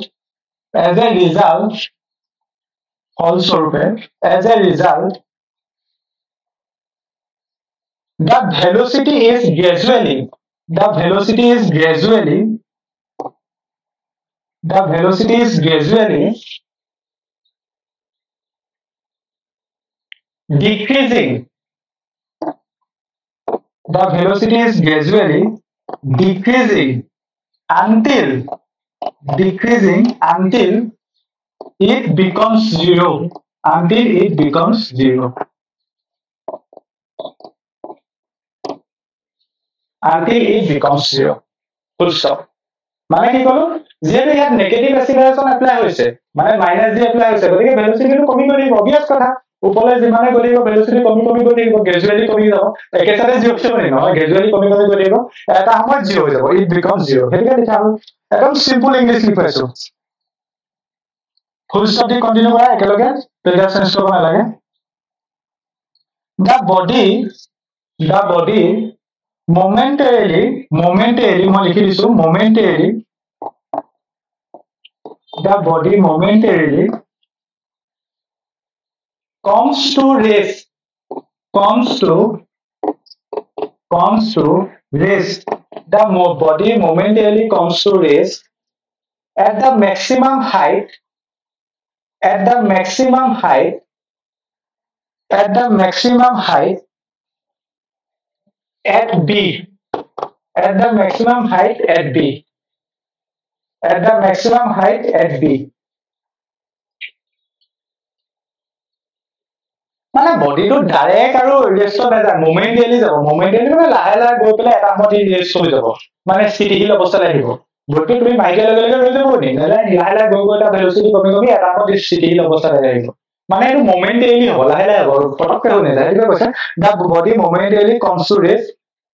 as a result also as a result the velocity is gradually the velocity is gradually the velocity is gradually decreasing the velocity is gradually decreasing until decreasing until it becomes zero until it becomes zero until it becomes zero full stop মানে কি কলো যে ইয়াত negative অ্যাসিলেরেশন apply হইছে মানে minus G apply হইছে গতিকে velocity কমি গলি অবভিয়াস কথা উপরে যিমানে গলিব ভেলোসিটি কমি কমি গলি গ্রাজুয়ালি কমি যাব একেসাথে জিরো হইছে না গ্রাজুয়ালি কমি কমি গলিব এটা সময় জিরো হৈ যাব ইট বিকামস জিরো হেদিকে লিখা একদম সিম্পল ইংলিশ লিখাইছো ফুল স্টপ দি কন্টিনিউ কৰা একেলগে পেৰাগ্ৰাফ চেঞ্জ কৰিব নালাগে the body the body momentarily momentarily I likhi disu momentarily the body momentarily comes to rest comes to comes to rest the body momentarily comes to rest at the maximum height at the maximum height at the maximum height at b at the maximum height at b at the maximum height at b মানে body to direct আৰু reaction এটা মোমেন্টালি যাব মোমেন্টালি মানে লাহে লাহে গৈ পেলাই এটা মতে ৰিয়েকচন হৈ যাব মানে স্থিতিশীল অৱস্থালৈ আহিব বডি তুমি মাইকে লগে লগে লৈ যাব নি লাহে লাহে গৈ গৈ এটা ভেলোসিটি কমি কমি এটা মতে স্থিতিশীল অৱস্থালৈ আহিব মানে এটো মোমেন্টালি হ'ব লাহে লাহে পটককৈ হৈ নাযায় ঠিক আছে the body momentarily comes to rest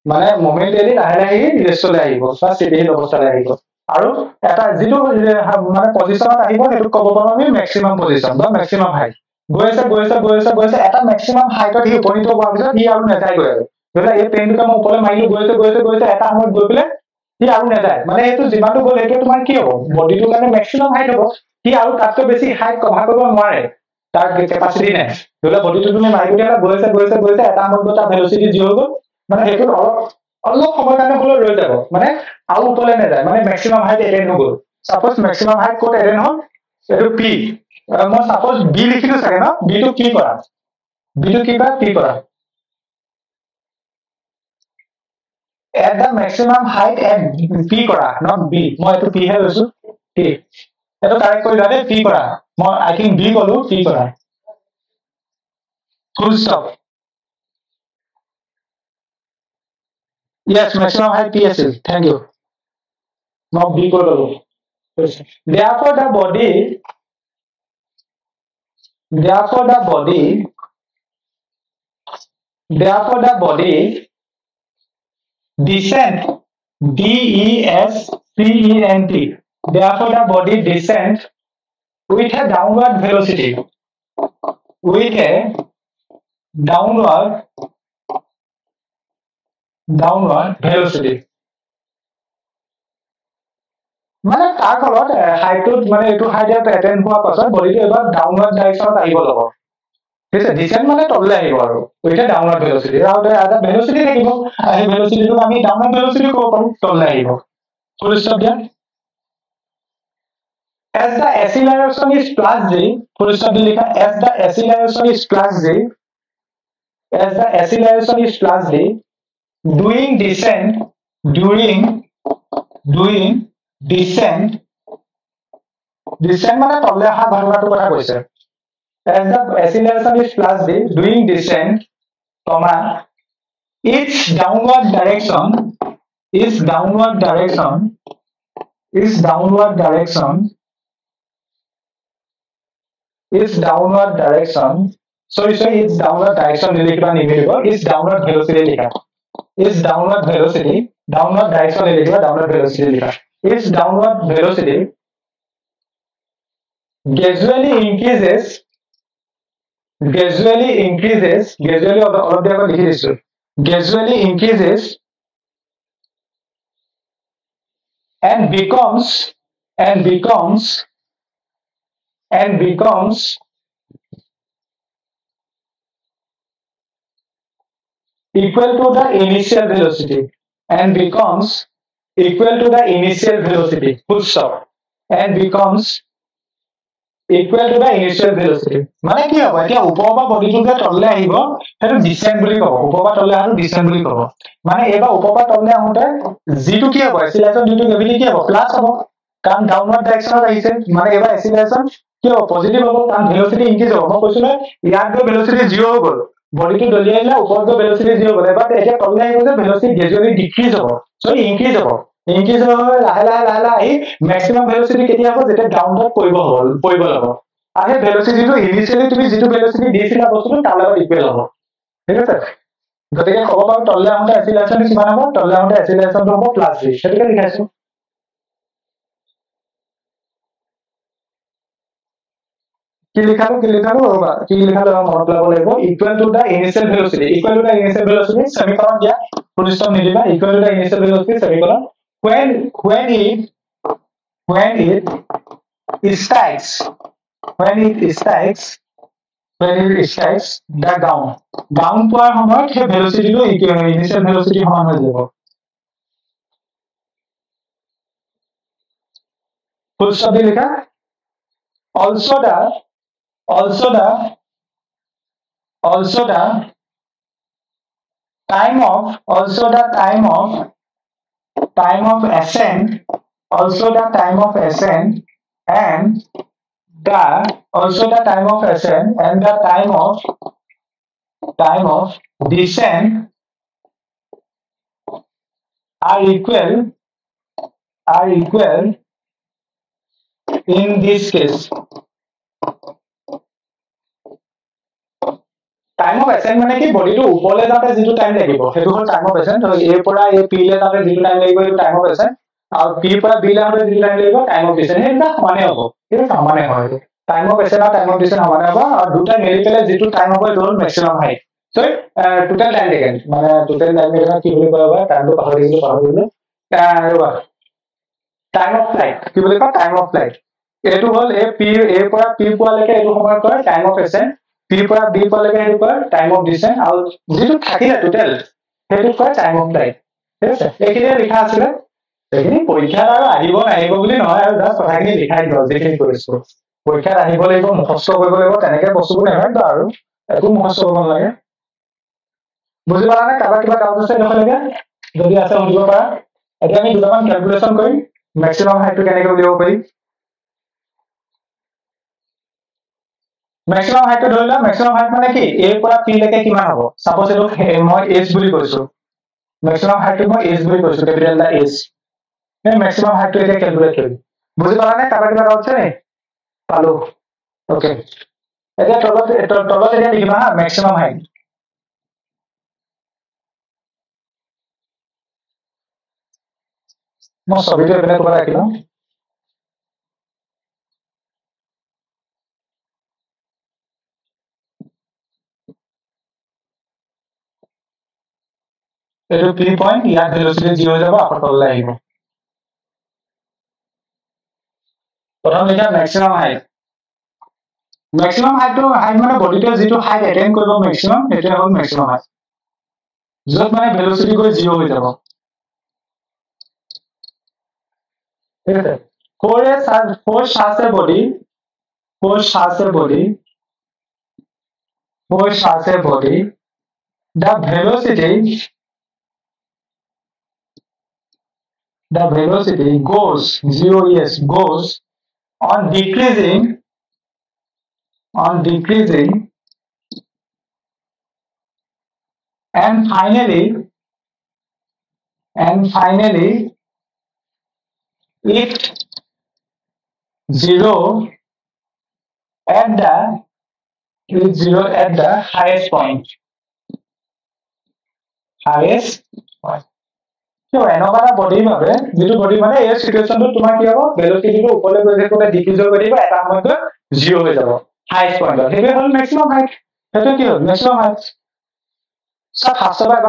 মানে momentarily nahi rest le aibo sa civil obostha le aibo aru eta jilo mane position aibo etu kobobar ami maximum position ba maximum height goise goise goise goise eta maximum height at hi ponito howa bisat hi aru netai goye bola e pen ta mo pole mailo goise goise goise eta amot goi pile hi aru netai mane etu jimatu gol etu tomar ki hobo body to mane maximum height hobo hi aru tatto beshi height cover koribo nware tar capacity ne bola body to tumi mailo eta goise goise goise eta amot ta velocity zero hobo মানে হেতু অল্প সময় কানে হলো রই যাব মানে আউ উপরে না যায় মানে ম্যাক্সিমাম হাইট এটেন হবো suppose maximum height coat attain হল এটু পি মই সাপোজ বি লিখিলো থাকে না বি টু কি করা বি টু কি বা পি করা at the maximum height at P করা নট বি মই এটু পি হে লৈছো টি এটু কারেক্ট কইলা দে পি করা মই আই থিং বি কলো পি করা full stop Yes, maximum height P S L. Thank you. Now B color. Therefore, the body. Therefore, the body. Therefore, the body. Descent. D E S C E N T. Therefore, the body descent with a downward velocity. With a downward. Downward velocity মানে তার ফলত হাইটত মানে এটু হাইটত attend হওয়ার পর বডিটো এবাৰ downward ডাইৰেকচনত আহিব লব ঠিক আছে ডিসেন্ট মানে তললৈ আহিব আৰু ওইটা ডাউনৱাৰ্ড ভেলোসিটি আৰু এটা ভেলোসিটি থাকিব এই ভেলোসিটিটো আমি ডাউনৱাৰ্ড ভেলোসিটি কব পাৰো তললৈ আহিব ফুল স্টপ দিয়া as the acceleration is plus g full stop দি লিখা as the acceleration is plus g as the acceleration is plus g During descent, during, during descent, descent means तल्ले हा भरवाटो कथा কৈছে as the acceleration is plus g during descent, comma its downward direction, its downward direction, its downward direction, its downward direction. Sorry, sorry, its downward direction लिखबा निमिलिबो its downward velocity लिखा Is downward velocity, downward direction लिखा, downward velocity लिखा. Is downward velocity gradually increases, gradually increases, gradually all of them लिखी दिसो. Gradually increases and becomes and becomes and becomes equal to the initial velocity and becomes equal to the initial velocity full stop and becomes equal to the initial velocity মানে কি হ'ব এতিয়া উপবা বডিটো যে তললে আহিব সেইটো ডিসেন্ট বুলি কব উপবা তললে আৰু ডিসেন্ট বুলি কব মানে এবা উপবা তললে আহোতে জিটো কি হ'ব এক্সিলারেশন ডিউ টু গ্রেভিটি কি হ'ব প্লাস হ'ব কারণ ডাউনওয়ার্ড ডাইরেকশনত আহিছে মানে এবা এক্সিলারেশন কি হ'ব পজিটিভ হ'ব কারণ ভেলোসিটি ইনক্রিজ হ'ব মই কৈছো না ইয়াৰ গ ভেলোসিটি জিৰ' হ'ব बॉडी टू डलिया ना ऊपर का वेलोसिटी जीरो बने बट ऐसे कम नहीं होता वेलोसिटी ग्रेजुअली डिक्रीज हो सो इंक्रीज हो इंक्रीज हो लाहे लाहे लाहे लाहे मैक्सिमम वेलोसिटी केতিয়া হ'ব যেটা ডাউনৱাৰ্ড পৰিব হল পৰিব হ'ব আহে ভেলোসিটি তো ইনিশিয়ালি তুমি যেটো ভেলোসিটি দিছিলা বস্তুটো তাৰ লগত ইকুৱেল হ'ব ঠিক আছে গতিকে ক'ব পাৰো তললে আহোতে এক্সিলাৰেচন কিমান হ'ব তললে আহোতে এক্সিলাৰেচন হ'ব প্লাস জি সেটাকে লিখাইছো কি লিখালো কি লিখালো বা কি লিখালো মনত লাগিব লাগিব equal to the initial velocity equal to the initial velocity সমীকরণ দিয়া পরিশ্রম নিদিবা equal to the initial velocity সমীকরণ when when it when it strikes when it strikes when it strikes the ground ground পোৱাৰ সময়ত সেই ভেলোসিটিটো ইনিশিয়াল ভেলোসিটি সমান হৈ যাব পরিশ্রম লিখা also the also the also the time of also the time of time of ascent also the time of ascent and the also the time of ascent and the time of time of descent are equal are equal in this case Time of ascent means that body to upper level is time level. If you have time of ascent, so A pora A P level is time level. Time of ascent, and P pora B level is time level. Time of descent is that common level. This is common level. Time of ascent and time of descent common level. And total level is that time of level maximum height. So total time level. Means total time level is that time to power is that time level. Time of flight. What is that time of flight? A to all A P A pora P pora level. A to common level. Time of ascent. P per B per level per time of descent. Out this is total. This is time of flight. Yes, sir. Ekine likha asile. Ekine porikha ra ahibo ahibo boli noy aru just kotha kini likhai dilo. Ekine korisu. Porikha ahibo lebo mukhastho hoibo lebo teneke bostu ne hoy aru eku mukhastho hobo lage. Bujhi pala na kaba kiba doubt ase nokhole ga. Jodi ase hoibo para. Eta ami dudaman calculation korim. Maximum height to keneke lebo pari. Maximum height to do maximum height means ki A pora P leke kiman hobo. Suppose look moi H boli koisu. Maximum height to moi H boli koisu. Capital the H. Then maximum height to leke calculate kori. Bujhi pala na kaba kiba doubt ase ne. Palo. Okay. Eta tolot tolot eta likhima maximum height. Mo sabite bene kora kilam. It P point, yeah, velocity zero is about to maximum height. Maximum height to height mana body to zero height attain koro maximum, it will maximum height. Just my velocity goes zero is about. Force force body, force body, force body. The velocity. The velocity goes zero yes goes on decreasing on decreasing and finally and finally it zero at the it zero at the highest point highest point. So, another body, this body means situation to tomorrow velocity to upper level decrease at zero highest point. Maximum height. Maximum height. So, first of all, I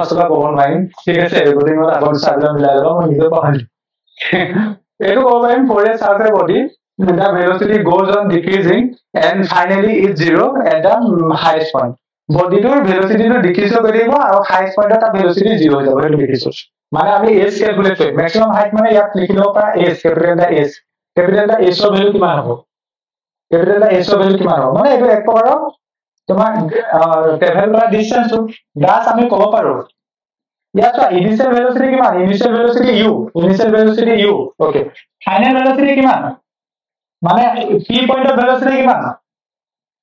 first of all going to forest body. The velocity goes on decreasing and finally is zero at the highest point. Body to velocity to decrease of the highest point at velocity zero. Is calculate maximum height means you click on S, capital the S. Capital the S of value Capital the S of value Kimano. Distance to gas yes, initial velocity initial velocity U, initial velocity U. Okay. Final velocity Kimano. P point of velocity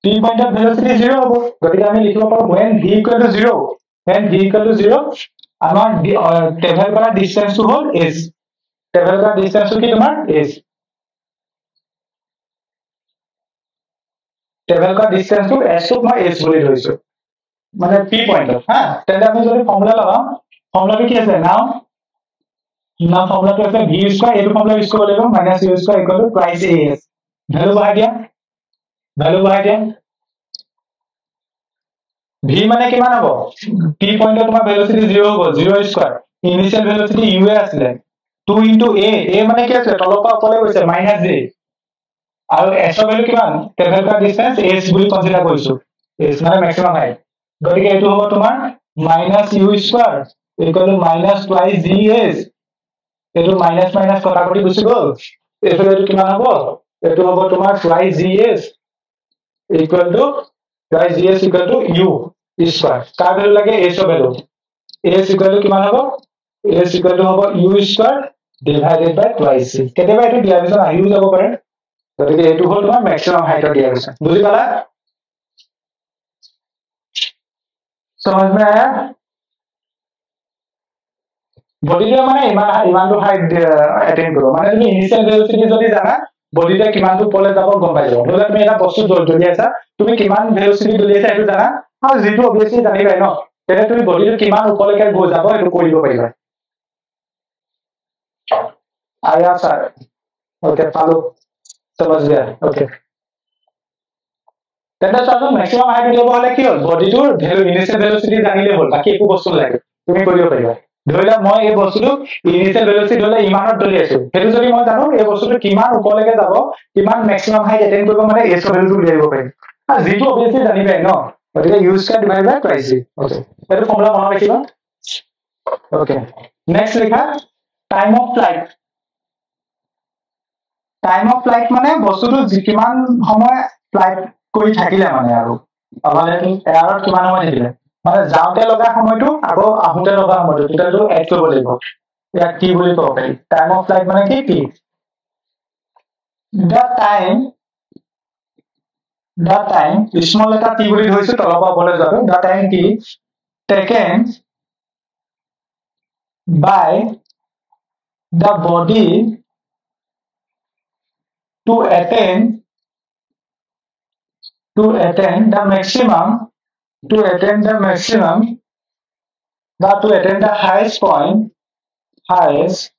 P point of velocity is zero. When d equal to zero, when d equal to zero, I want the table para distance to hold is table para distance to command is table para distance to s to my s boli hoyso. Mane P point of. Ha. Then I will formula lagao. Formula ki ase now. Now formula to ase v square. This formula is equal to minus u square equal to twice a s. Hello, bhaiya. Value by then V mane kiman hobo P point of velocity zero zero square initial velocity u asle two into a a mane ki asle tolopa pole hoise minus j aru s value kiman travel ka distance s buli consider korisu s mane maximum height godike etu hobo tomar minus u square equal to minus twice g s etu minus minus kora kori gusi gol s value kiman hobo etu hobo tomar twice g s equal to twice gs equal to u square का value लगे s value s equal to किमान होगा s equal to होगा u square divided by twice केते by division आयु যাব পাৰে গতিকে এটো হ'ল তোমাৰ ম্যাক্সিমাম হাইটৰ ডিভিশন বুজি পালা समझ में आया বডিটো মানে ইমান ইমানটো হাইট এটেইন কৰো মানে তুমি ইনিশিয়াল ভেলোসিটি যদি জানা body kiman to pole tapon gompayo. Hola me na postu jol joliasa. Tumi kiman velocity joliasa etu jana. Ha zero obviously jani bai no. Tene tumi body to kiman upole kai go jabo etu koribo pariba. Aya sir. Okay, follow. Samajh gaya. Okay. Tene chalu maximum height jabo hole ki hol body to initial velocity janile hol. Baki eku bostu lage. Tumi koribo pariba. Doila moy e bostulo initial velocity dola imanot doli asu. Hetu jodi moy jano e bostulo kiman upolege jabo, kiman maximum height attain koribo mane s value to liaibo pare. Ha zero obviously janibai no. Otika use ka divide by twice. Okay. Hetu formula mona rakhiba. Okay. Next likha time of flight. Time of flight mane bostulo kiman homoy flight koi thakile mane aru. Amale error kiman homoy thakile. But जाउते लगा समय तो आगो आहुते लगा समय तो तो add करबो লাগিব या टी बोली को टाइम ऑफ फ्लाइट माने की T the time the time small letter T बोली होइसे तलबा बोले जाबो the time T taken by the body to attain to attain the maximum to attain the maximum, but to attain the highest point, highest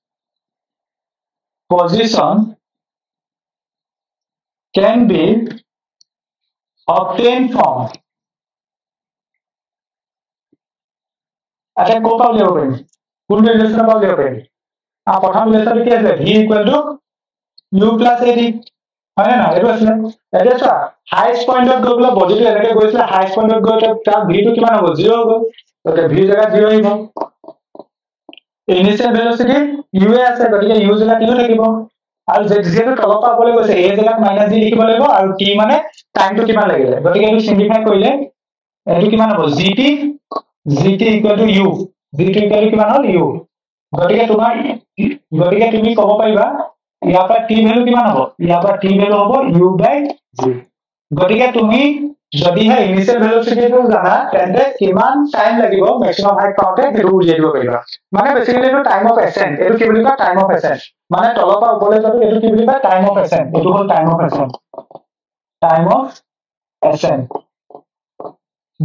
position can be obtained from. Acha ko pauli open. Kun relation pauli open. A pratham relation ki ase v equal to u plus a t. I know, it was like highest point of global body to another goes to highest point of global V to Kimana zero. Okay, V zero. Initial velocity, U as a use like you. I'll Z zero to top up was A minus Z equal. I'll T money time to Kimana. But again, you simplify Koile and to Kimana Z T, Z T equal to U, Z T equal to Kimana U. But again, to my but again to me, Kopa. यहाँ पर t value किमान हो यहाँ पर t value होबो u by g गटिके তুমি যদি হে ইনিশিয়াল ভেলোসিটি তো জানা তেন্তে কিমান টাইম লাগিব ম্যাক্সিমাম হাইট পাওতে হেতু উলিয়াই দিব পাৰিবা মানে বেসিক্যালি তো টাইম অফ অ্যাসেন্ট এটো কি বুলি কয় টাইম অফ অ্যাসেন্ট মানে তলপা উপৰলে যাব এটো কি বুলি কয় টাইম অফ অ্যাসেন্ট এটো হল time of ascent time of ascent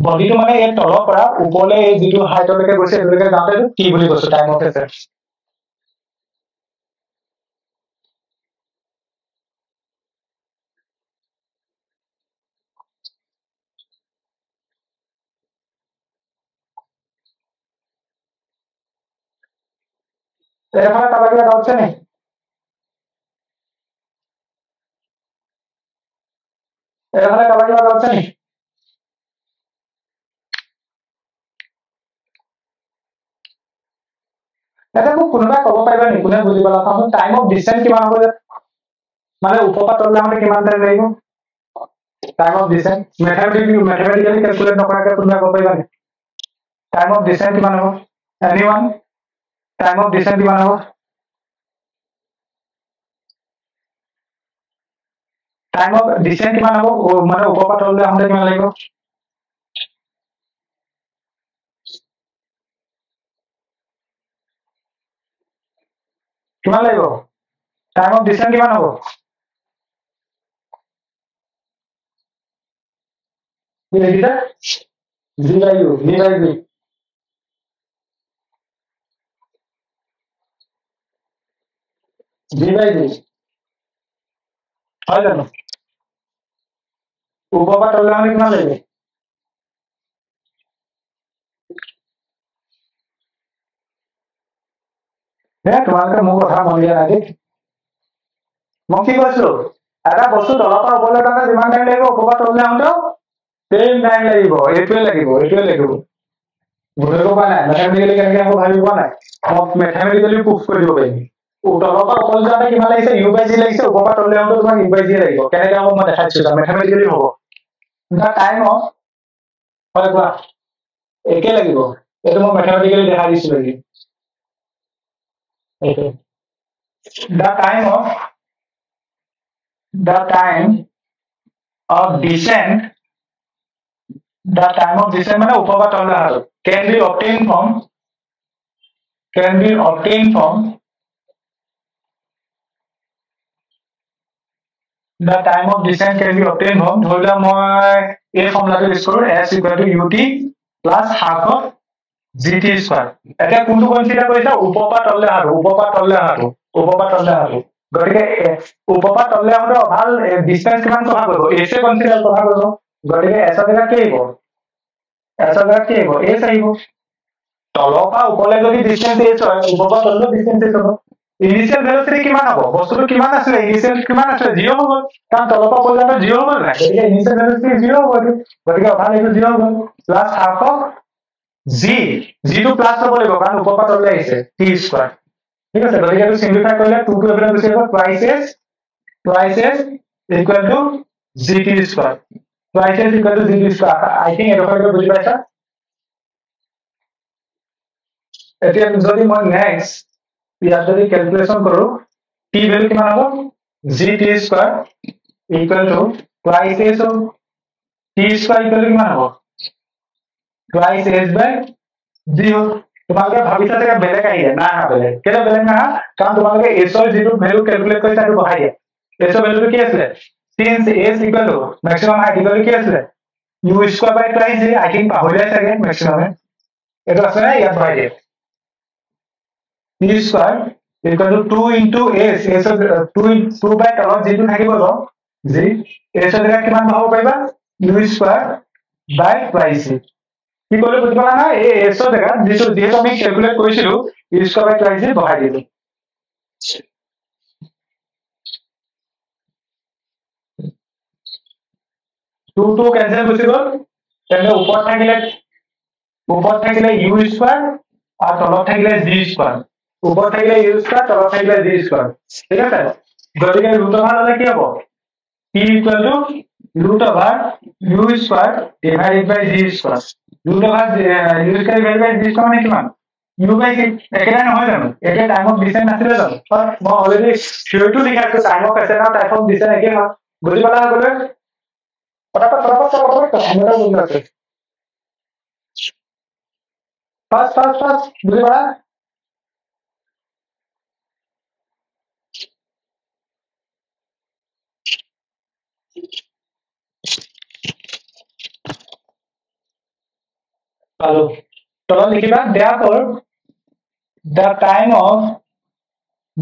body তো মানে এ তলৰ পৰা উপৰলে এই যেটো হাইট লৈকে গৈছে এলৈকে যাওতে t বুলি কৈছো টাইম অফ অ্যাসেন্ট तेरा का बाकी डाउट है नहीं तेरा का बाकी डाउट है नहीं दादा को कोनबा कब पाइबा नहीं कोने बुझि वाला हम टाइम ऑफ डिस्टेंस किमान हो माने उपपा तोले हम किमान टाइम रहिबो time of distance mathematically mathematically calculate न करा के कोनबा कब पाइबा नहीं टाइम ऑफ डिस्टेंस किमान हो एनीवन टाइम ऑफ डिस्टेंस किमान हो टाइम ऑफ डिस्टेंस किमान हो माने उपपातले हमले किमान লাগিব किमान লাগিব टाइम ऑफ डिस्टेंस किमान हो ये दिदा जीआईयू जीआईयू जी भाई जी हां जानो उपपा तोले हम कितना लेबे हे तुम्हारे मुंह কথা মন যায় আগে মকি বসলো এটা বস্তু তলপা উপলে টাকা যিমান টাইম লাগিব উপপা তলে আমটো সেম টাইম লাগিব এটোৱে লাগিব এটোৱে লাগিব বুঢ়া কোবা নাই ম্যাথমেটিক্যালি কেনে আমি ভাবিব নাই অফ ম্যাথমেটিক্যালি প্রুফ কৰিব পাৰিম उटलपा उपल जाने किमान लागिसे u by g लागिसे उपपा तले हमतो तुमा u by g लागिबो केने के हम देखा छिस मैथमेटिकली होबो द टाइम ऑफ होय बा एके लागिबो एतो म मैथमेटिकली देखा दिस लागि एके the time of the time of descent the time of descent माने उपपा तले हारो can be obtain from can be obtain from the time of descent can be obtained from ধৰি লোৱা মই এই ফৰ্মুলাটো ইউজ কৰো s = ut plus half of gt square এটা কোনটো কনসিডাৰ কৰিছা উপপা তললে আৰু উপপা তললে আৰু উপপা তললে আৰু গড়িকে উপপা তললে আৰু ভাল ডিসটেন্স কিমান কথা কৰো s এ কনসিডাৰ কথা কৰো গড়িকে s এর কি হ'ব s এর কি হ'ব a আহিব তলপা উপলে যদি ডিসটেন্স a হয় উপপা তললে ডিসটেন্স হ'ব initial velocity কিমান হ'ব বস্তুটো কিমান আছিল initial কিমান আছিল zero হ'ব কাৰণ তলপা পৰ্যন্ত zero হ'ব না গড়িকে initial velocity zero হ'ব গড়িকে ভাল এইটো zero হ'ব plus half of g zero plus to bolego kan upapa tole aise t square ঠিক আছে গড়িকে টু সিম্পলিফাই কৰিলে two to এবাৰ গুছি যাব twice s twice s equal to gt square twice s equal to gt square I think এরকমটা বুঝি পাইছা এতিয়া যদি মই নেক্সট ইয়াৰ যদি ক্যালকুলেশন কৰো t ভ্যালু কিমান হ'ব gt square equal to twice s of t square equal to কিমান হ'ব twice s by zero তোমাকে ভাবিছা যে বেলেগ আইয়া না বেলেগ কেলে বেলেগ না কারণ তোমাকে s এর জিটো ভ্যালু ক্যালকুলেট কৰিছা আৰু বহাই দিয়া s এর ভ্যালু কি আছিল since s equal to maximum height equal কি আছিল u square by twice I think পাহৰিলা চাগে maximum এটো আছে না ইয়াত বহাই দিয়া t square equal to two into s s of two by তলত জিটো থাকিব ল জি s এর কিমান হ'ব পাইবা u square by twice কি বলে বুঝবা না এ s এর জায়গা যেটা দিয়ে আমি ক্যালকুলেট করেছিল u স্কয়ার বাই টু দিয়ে বহাই দিলো two two ক্যান্সেল হয়ে গেল তাহলে উপর থাকিলে উপর থাকিলে u স্কয়ার আর তল থাকিলে g স্কয়ার উপর থাকিলে u স্কয়ার তল থাকিলে g স্কয়ার ঠিক আছে গড়িকে রুট ওভার হলে কি হবে t = root over u square divided by g square দুটো ভাগ ইউজ করে ভ্যালু বাই ডিসকাউন্ট মানে কিমান u বাই একটা না হয় জানো একটা টাইম অফ ডিসেন্ট আছে জানো বাট মই অলরেডি থিওরিটো লিখা আছে টাইম অফ আছে না টাইম অফ ডিসেন্ট একে না গড়িবালা বলে फटाफट फटाफट फटाफट ক্যামেরা বন্ধ আছে পাস পাস পাস গড়িবালা हेलो तो लिखिबा therefore the time of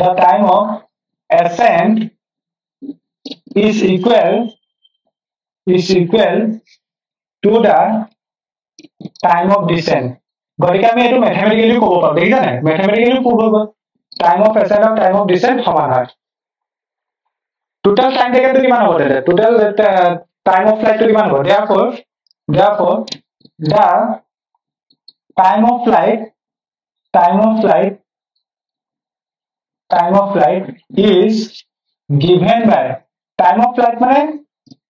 the time of ascent is equal is equal to the time of descent गड़िका में एटू मैथमेटिकली कोबो पर देखि जाने मैथमेटिकली कोबो टाइम ऑफ एसेंट और टाइम ऑफ डिसेंट समान है टोटल टाइम देके तो किमान होते है टोटल टाइम ऑफ फ्लाइट तो किमान हो therefore therefore the time of flight time of flight time of flight is given by time of flight माने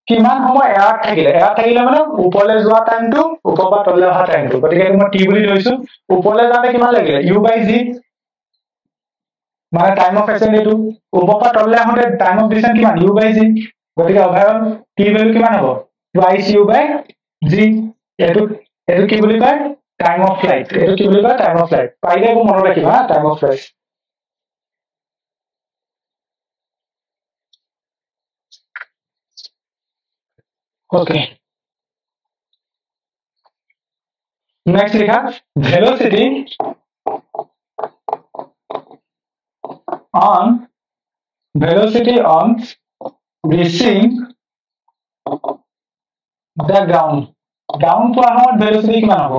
किमान हम एयर থাকিলে एयर থাকিলে माने উপরে যোৱা টাইম টু উপপা তললে অহা টাইম টু গতিকে মই টি বুলি লৈছো উপরে যাওঁতে কিমান লাগিলে u by g মানে টাইম অফ এসেন্ট এটো উপপা তললে আহোঁতে টাইম অফ ডিসেন্ট কিমান u by g গতিকে অভাৰঅল টি ভ্যালু কিমান হ'ব twice u by g এটো এটো কি বুলি কয় टाइम ऑफ फ्लाइट एरो কি বুলিবা টাইম অফ ফ্লাইট পাইলে গো মন ৰাখিবা time of flight okay next लिखा velocity on velocity on rising the ground ground पर हम वेलोसिटी কিমান হ'ব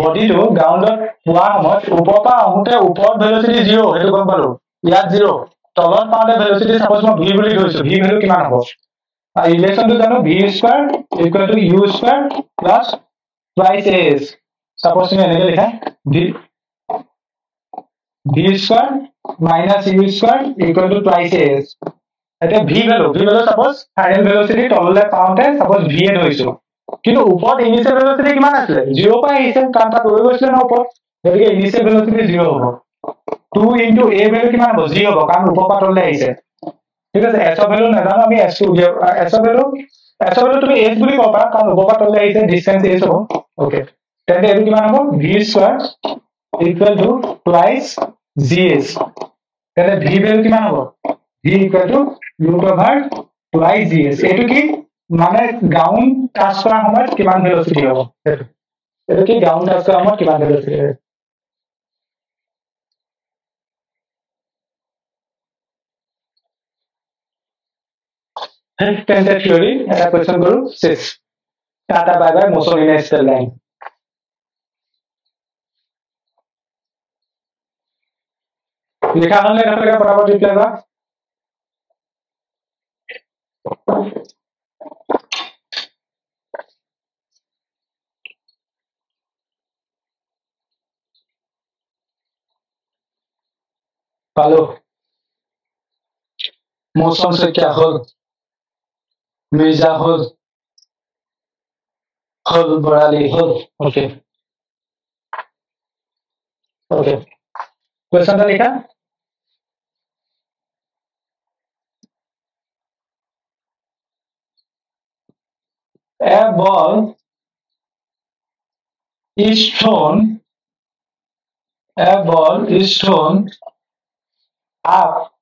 बॉडी लो ग्राउंडर पुआ हमत ऊपर पा आउते ऊपर वेलोसिटी जीरो हेतु गम पालो या जीरो तलर पाले वेलोसिटी सपोज म v বুলি কৈছো v ভ্যালু কিমান হ'ব আর ৰিলেশন তো জানো v square equal to u square plus twice s suppose তুমি এনেকে লিখা v v square minus u square equal to twice s এটা v value v value suppose final velocity তললে পাওতে सपोज v এ হৈছো কিন্তু উপর ইনিশিয়াল ভেলোসিটি কিমান আছিল zero পাই আছে কারণ তা কই গৈছিল না উপর গতিকে ইনিশিয়াল ভেলোসিটি zero হ'ব two into a ভ্যালু কিমান হ'ব zero হ'ব কারণ উপপাতলে আছে ঠিক আছে s এর ভ্যালু না জানো আমি s উলিয়া s এর ভ্যালু s এর ভ্যালু তুমি s বুলি কবা কারণ উপপাতলে আছে ডিসটেন্স s হ'ব ওকে তেন্তে এটো কিমান হ'ব v square equal to twice gs তেন্তে v ভ্যালু কিমান হ'ব V equal to root over y g s. Eto ki mane ground touch kora amar kiman velocity hobo. Eto ki ground touch kora amar kiman velocity hobo. Fifth tensor theory. Eta question koru six. Tata bye bye motion in a straight line. लिखा हमने करने का बराबर reply का hello मौसम से क्या हल मिर्जा हल हल बड़ा ली हल ओके ओके क्वेश्चन का लिखा A ball is thrown. A ball is thrown up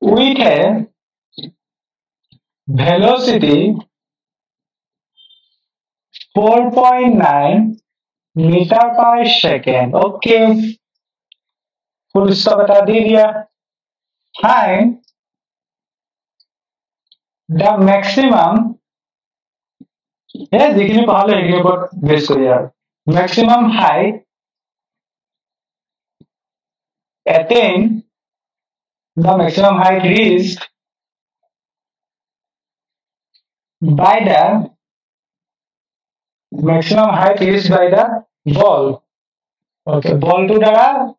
with a velocity four point nine meter per second. Okay. Full stop. बता दीजिए. Time. The maximum yes, you about this maximum height attained the maximum height reached by the maximum height reached by the ball. Okay, ball to the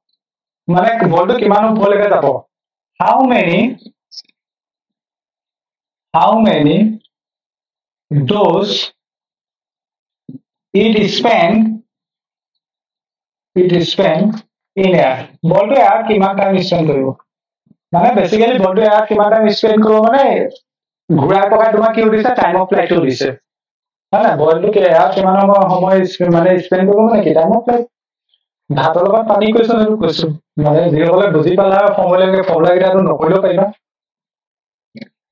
manak ball to kimano ball. How many? How many dose it spent it spent in air? Ball to air kiman time spend koribo mane basically ball to air kiman time spend koribo mane ghura koba tuma ki udise time of flight udise ha na ball to air kiman homoy mane spend koribo mane ki time of flight bhator logot pani question eru question mane jehole buji pala formula ke formula eta to nokolo paiba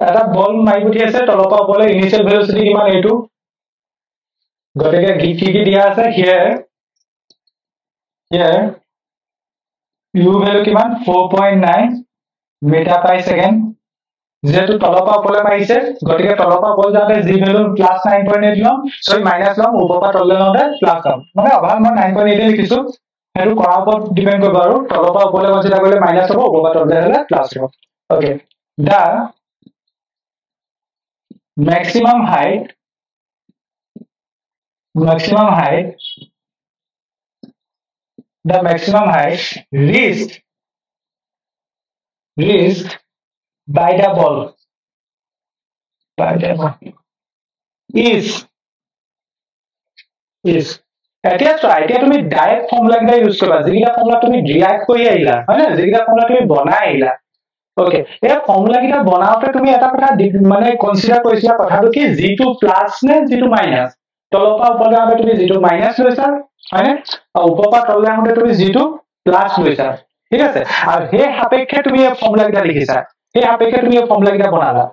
এটা বল Mike উঠি আছে তলপা বলে initial velocity কিমান এটু গটেকে গি কি কি দিয়া আছে হিয়ার হিয়ার ইউ ভ্যালু কিমান four point nine metre per second যেটু তলপা বলে মাইছে গটেকে তলপা বল যাতে g value plus nine point eight লম সো মাইনাস লম উপপা তললে লতে প্লাস লম মানে আবার মই nine point eight লিখিছো হেতু কৰা ওপৰ ডিপেন্ড কৰিব আৰু তলপা বলে মাইছে তাকলে মাইনাস হ'ব উপপা তললে হলে প্লাস হ'ব okay the maximum height maximum height the maximum height reached reached by the ball by the ball is is etia to etia tumi direct formula ga use kora jigila formula tumi derive kori aila hoina jigila formula tumi banai aila okay ये formula किटा बनाउते তুমি এটা কথা মানে consider কইছিলা কথাটো কি জি টু প্লাস নে জি টু মাইনাস তলপা উপরে আবে তুমি জি টু মাইনাস লইছা হয়নে আর উপপা তললে আমতে তুমি জি টু প্লাস লইছা ঠিক আছে আর হে সাপেক্ষে তুমি এই ফার্মুলা কিটা লিখিছা হে সাপেক্ষে তুমি এই ফার্মুলা কিটা বনালা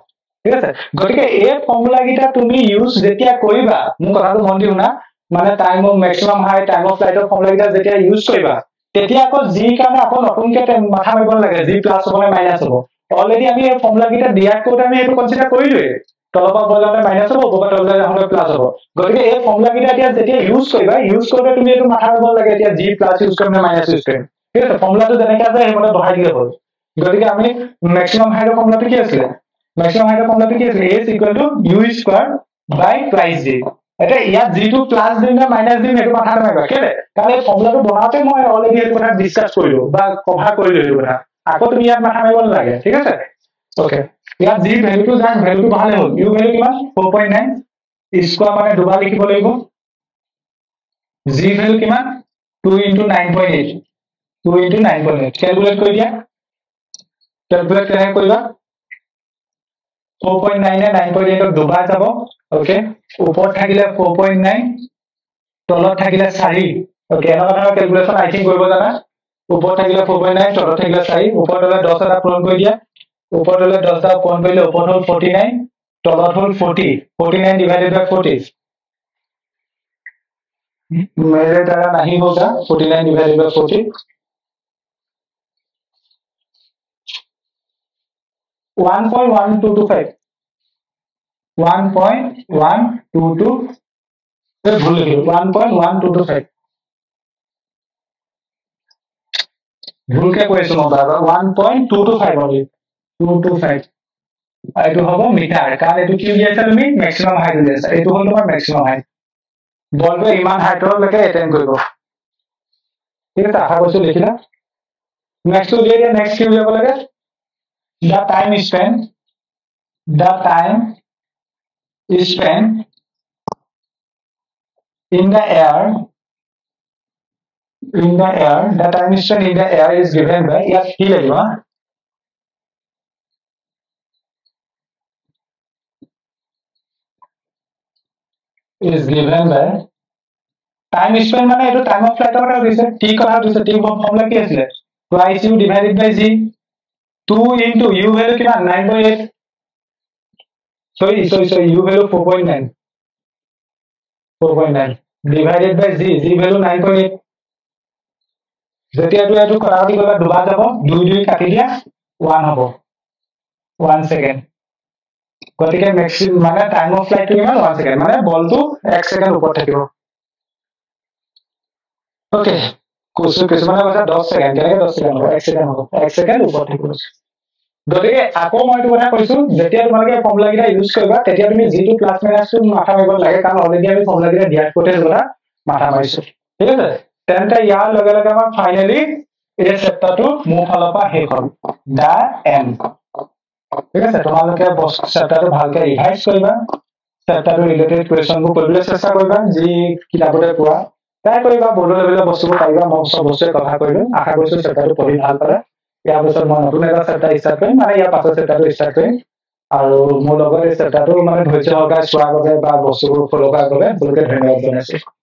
ঠিক আছে গটিকে এই ফার্মুলা কিটা তুমি ইউজ যেতিয়া কইবা মু কথাটো মন দিও না মানে time of maximum high time of ফ্লাইটৰ ফাৰ্মুলা কিটা যেতিয়া ইউজ কইবা তেতিয়া আকৌ জি কাৰণে আকৌ নতুনকে মাথা মাৰিব লাগে জি প্লাস হ'ব নে মাইনাস হ'ব অলৰেডি আমি এই ফৰ্মুলা কিটা ডিৰাইভ কৰোতে আমি এটো কনসিডাৰ কৰিলোৱে তলপা বলতে মাইনাস হ'ব ওপৰপা তললে হ'লে প্লাস হ'ব গতিকে এই ফৰ্মুলা কিটা এতিয়া যেতিয়া ইউজ কৰিবা ইউজ কৰোতে তুমি এটো মাথা মাৰিব লাগে এতিয়া জি প্লাস ইউজ কৰিম নে মাইনাস ইউজ কৰিম ঠিক আছে ফৰ্মুলাটো যেনেকৈ আছে হেমতে বহাই দিয়া হ'ল গতিকে আমি ম্যাক্সিমাম হাইটৰ ফৰ্মুলাটো কি আছিল ম্যাক্সিমাম হাইটৰ ফৰ্মুলাটো কি আছিল s equal to u square by price g এটা ইয়া জি টু প্লাস দিন না মাইনাস দিন এটা কথা নাই কেলে কালে ফর্মুলাটো বনাতে মই অলরেডি এর কথা ডিসকাস কইলো বা কভার কইলো এর আকো তুমি ইয়াত মাথা মাইবল লাগে ঠিক আছে ওকে ইয়া জি ভ্যালু টু যান ভ্যালু টু ভালে হল ইউ ভ্যালু কিমান four point nine স্কয়ার মানে দুবা লিখিব লাগিব জি ভ্যালু কিমান two into nine point eight two into nine point eight calculate কই দিয়া ক্যালকুলেট কেনে কইবা four point nine এ nine point eight ৰ দুবা যাব ओके ऊपर থাকিলে four point nine তলত থাকিলে four ओके এনা কথা ক্যালকুলেশন আই থিং কৰিব জানা ऊपर থাকিলে four point nine তলত থাকিলে four ऊपर হলে ten এটা পূরণ কৰি দিয়া ऊपर হলে ten টা পূৰণ কৰিলে ऊपर হল forty-nine তলত হল forty forty-nine divided by forty मेरे द्वारा नहीं होगा forty-nine divided by forty one point one two two five one point one two two भूल गए one point one two two five ভুল কে কোয়েশ্চন হবা one point two two five হবে two two five আইটো হবো মিটার কারণ এটু কি দিয়াছে তুমি ম্যাক্সিমাম হাইট দিয়াছে এটু হল তোমার ম্যাক্সিমাম হাইট বলবে ইমান হাইটৰ লকে এটেইন কৰিব ঠিক আছে আশা কৰিছো লিখিলা নেক্সট লৈ দিয়া নেক্সট কি হ'ব লাগে the time spend the time spend in the air in the air the time spent in the air is given by ya hilaiwa is given by time spent mane etu time of flight or is t kara dise t formula ki asile twice u divided by g two into u value kima nine point eight sorry sorry sorry u value four point nine four point nine divided by g g value nine point eight যেতিয়া তুমি এটো কৰা দিবা দুবা যাব দুই দুই কাটি দিয়া one হ'ব one সেকেন্ড গতিকে ম্যাক্সিম মানে টাইম অফ ফ্লাইট কিমান one সেকেন্ড মানে বলটো one সেকেন্ড উপর থাকিব ওকে কোশ্চেন কিছুমানৰ কথা ten সেকেন্ড লাগে ten সেকেন্ড হ'ব one সেকেন্ড হ'ব one সেকেন্ড উপর থাকিব গতিকে আকৌ মই তোমাক কৈছো যেতিয়া তোমাকে ফৰ্মুলা গিটা ইউজ কৰিবা তেতিয়া তুমি জিটো প্লাস মাইনাছ মাথা মাৰিব লাগে কাৰণ অলৰেডি আমি ফৰ্মুলা গিটা দিয়াৰ কোটে গৰা মাথা মাৰিছো ঠিক আছে তেন্তে ইয়াৰ লগে লগে আমাৰ ফাইনালি এই চেপ্টাৰটো মোৰ ফালৰ পৰা শেষ হ'ল দা এন্ড ঠিক আছে তোমালোকে বস্ক চেপ্টাৰটো ভালকৈ ৰিভাইজ কৰিবা চেপ্টাৰটো ৰিলেটেড কোৱেশ্চনবোৰ কৰিবলৈ চেষ্টা কৰিবা যি কিতাপতে পোৱা তাই কৰিবা বৰ্ড লেভেলৰ বস্তুবোৰ পাইবা মই সব বস্তুৰ কথা কৈলো আশা কৰিছো চেপ্টাৰটো পঢ়ি ভাল পাবা ইয়াৰ পিছত মই নতুন এটা চেপ্টাৰ ষ্টাৰ্ট কৰিম মানে ইয়াৰ পাছৰ চেপ্টাৰটো ষ্টাৰ্ট কৰিম আৰু মোৰ লগৰ এই চেপ্টাৰটো মানে ধৈৰ্য সহকাৰে চোৱাৰ বাবে বা বস্তুবোৰ ফ'ল' কৰাৰ বাবে বহুত ধন্যবাদ জনাইছো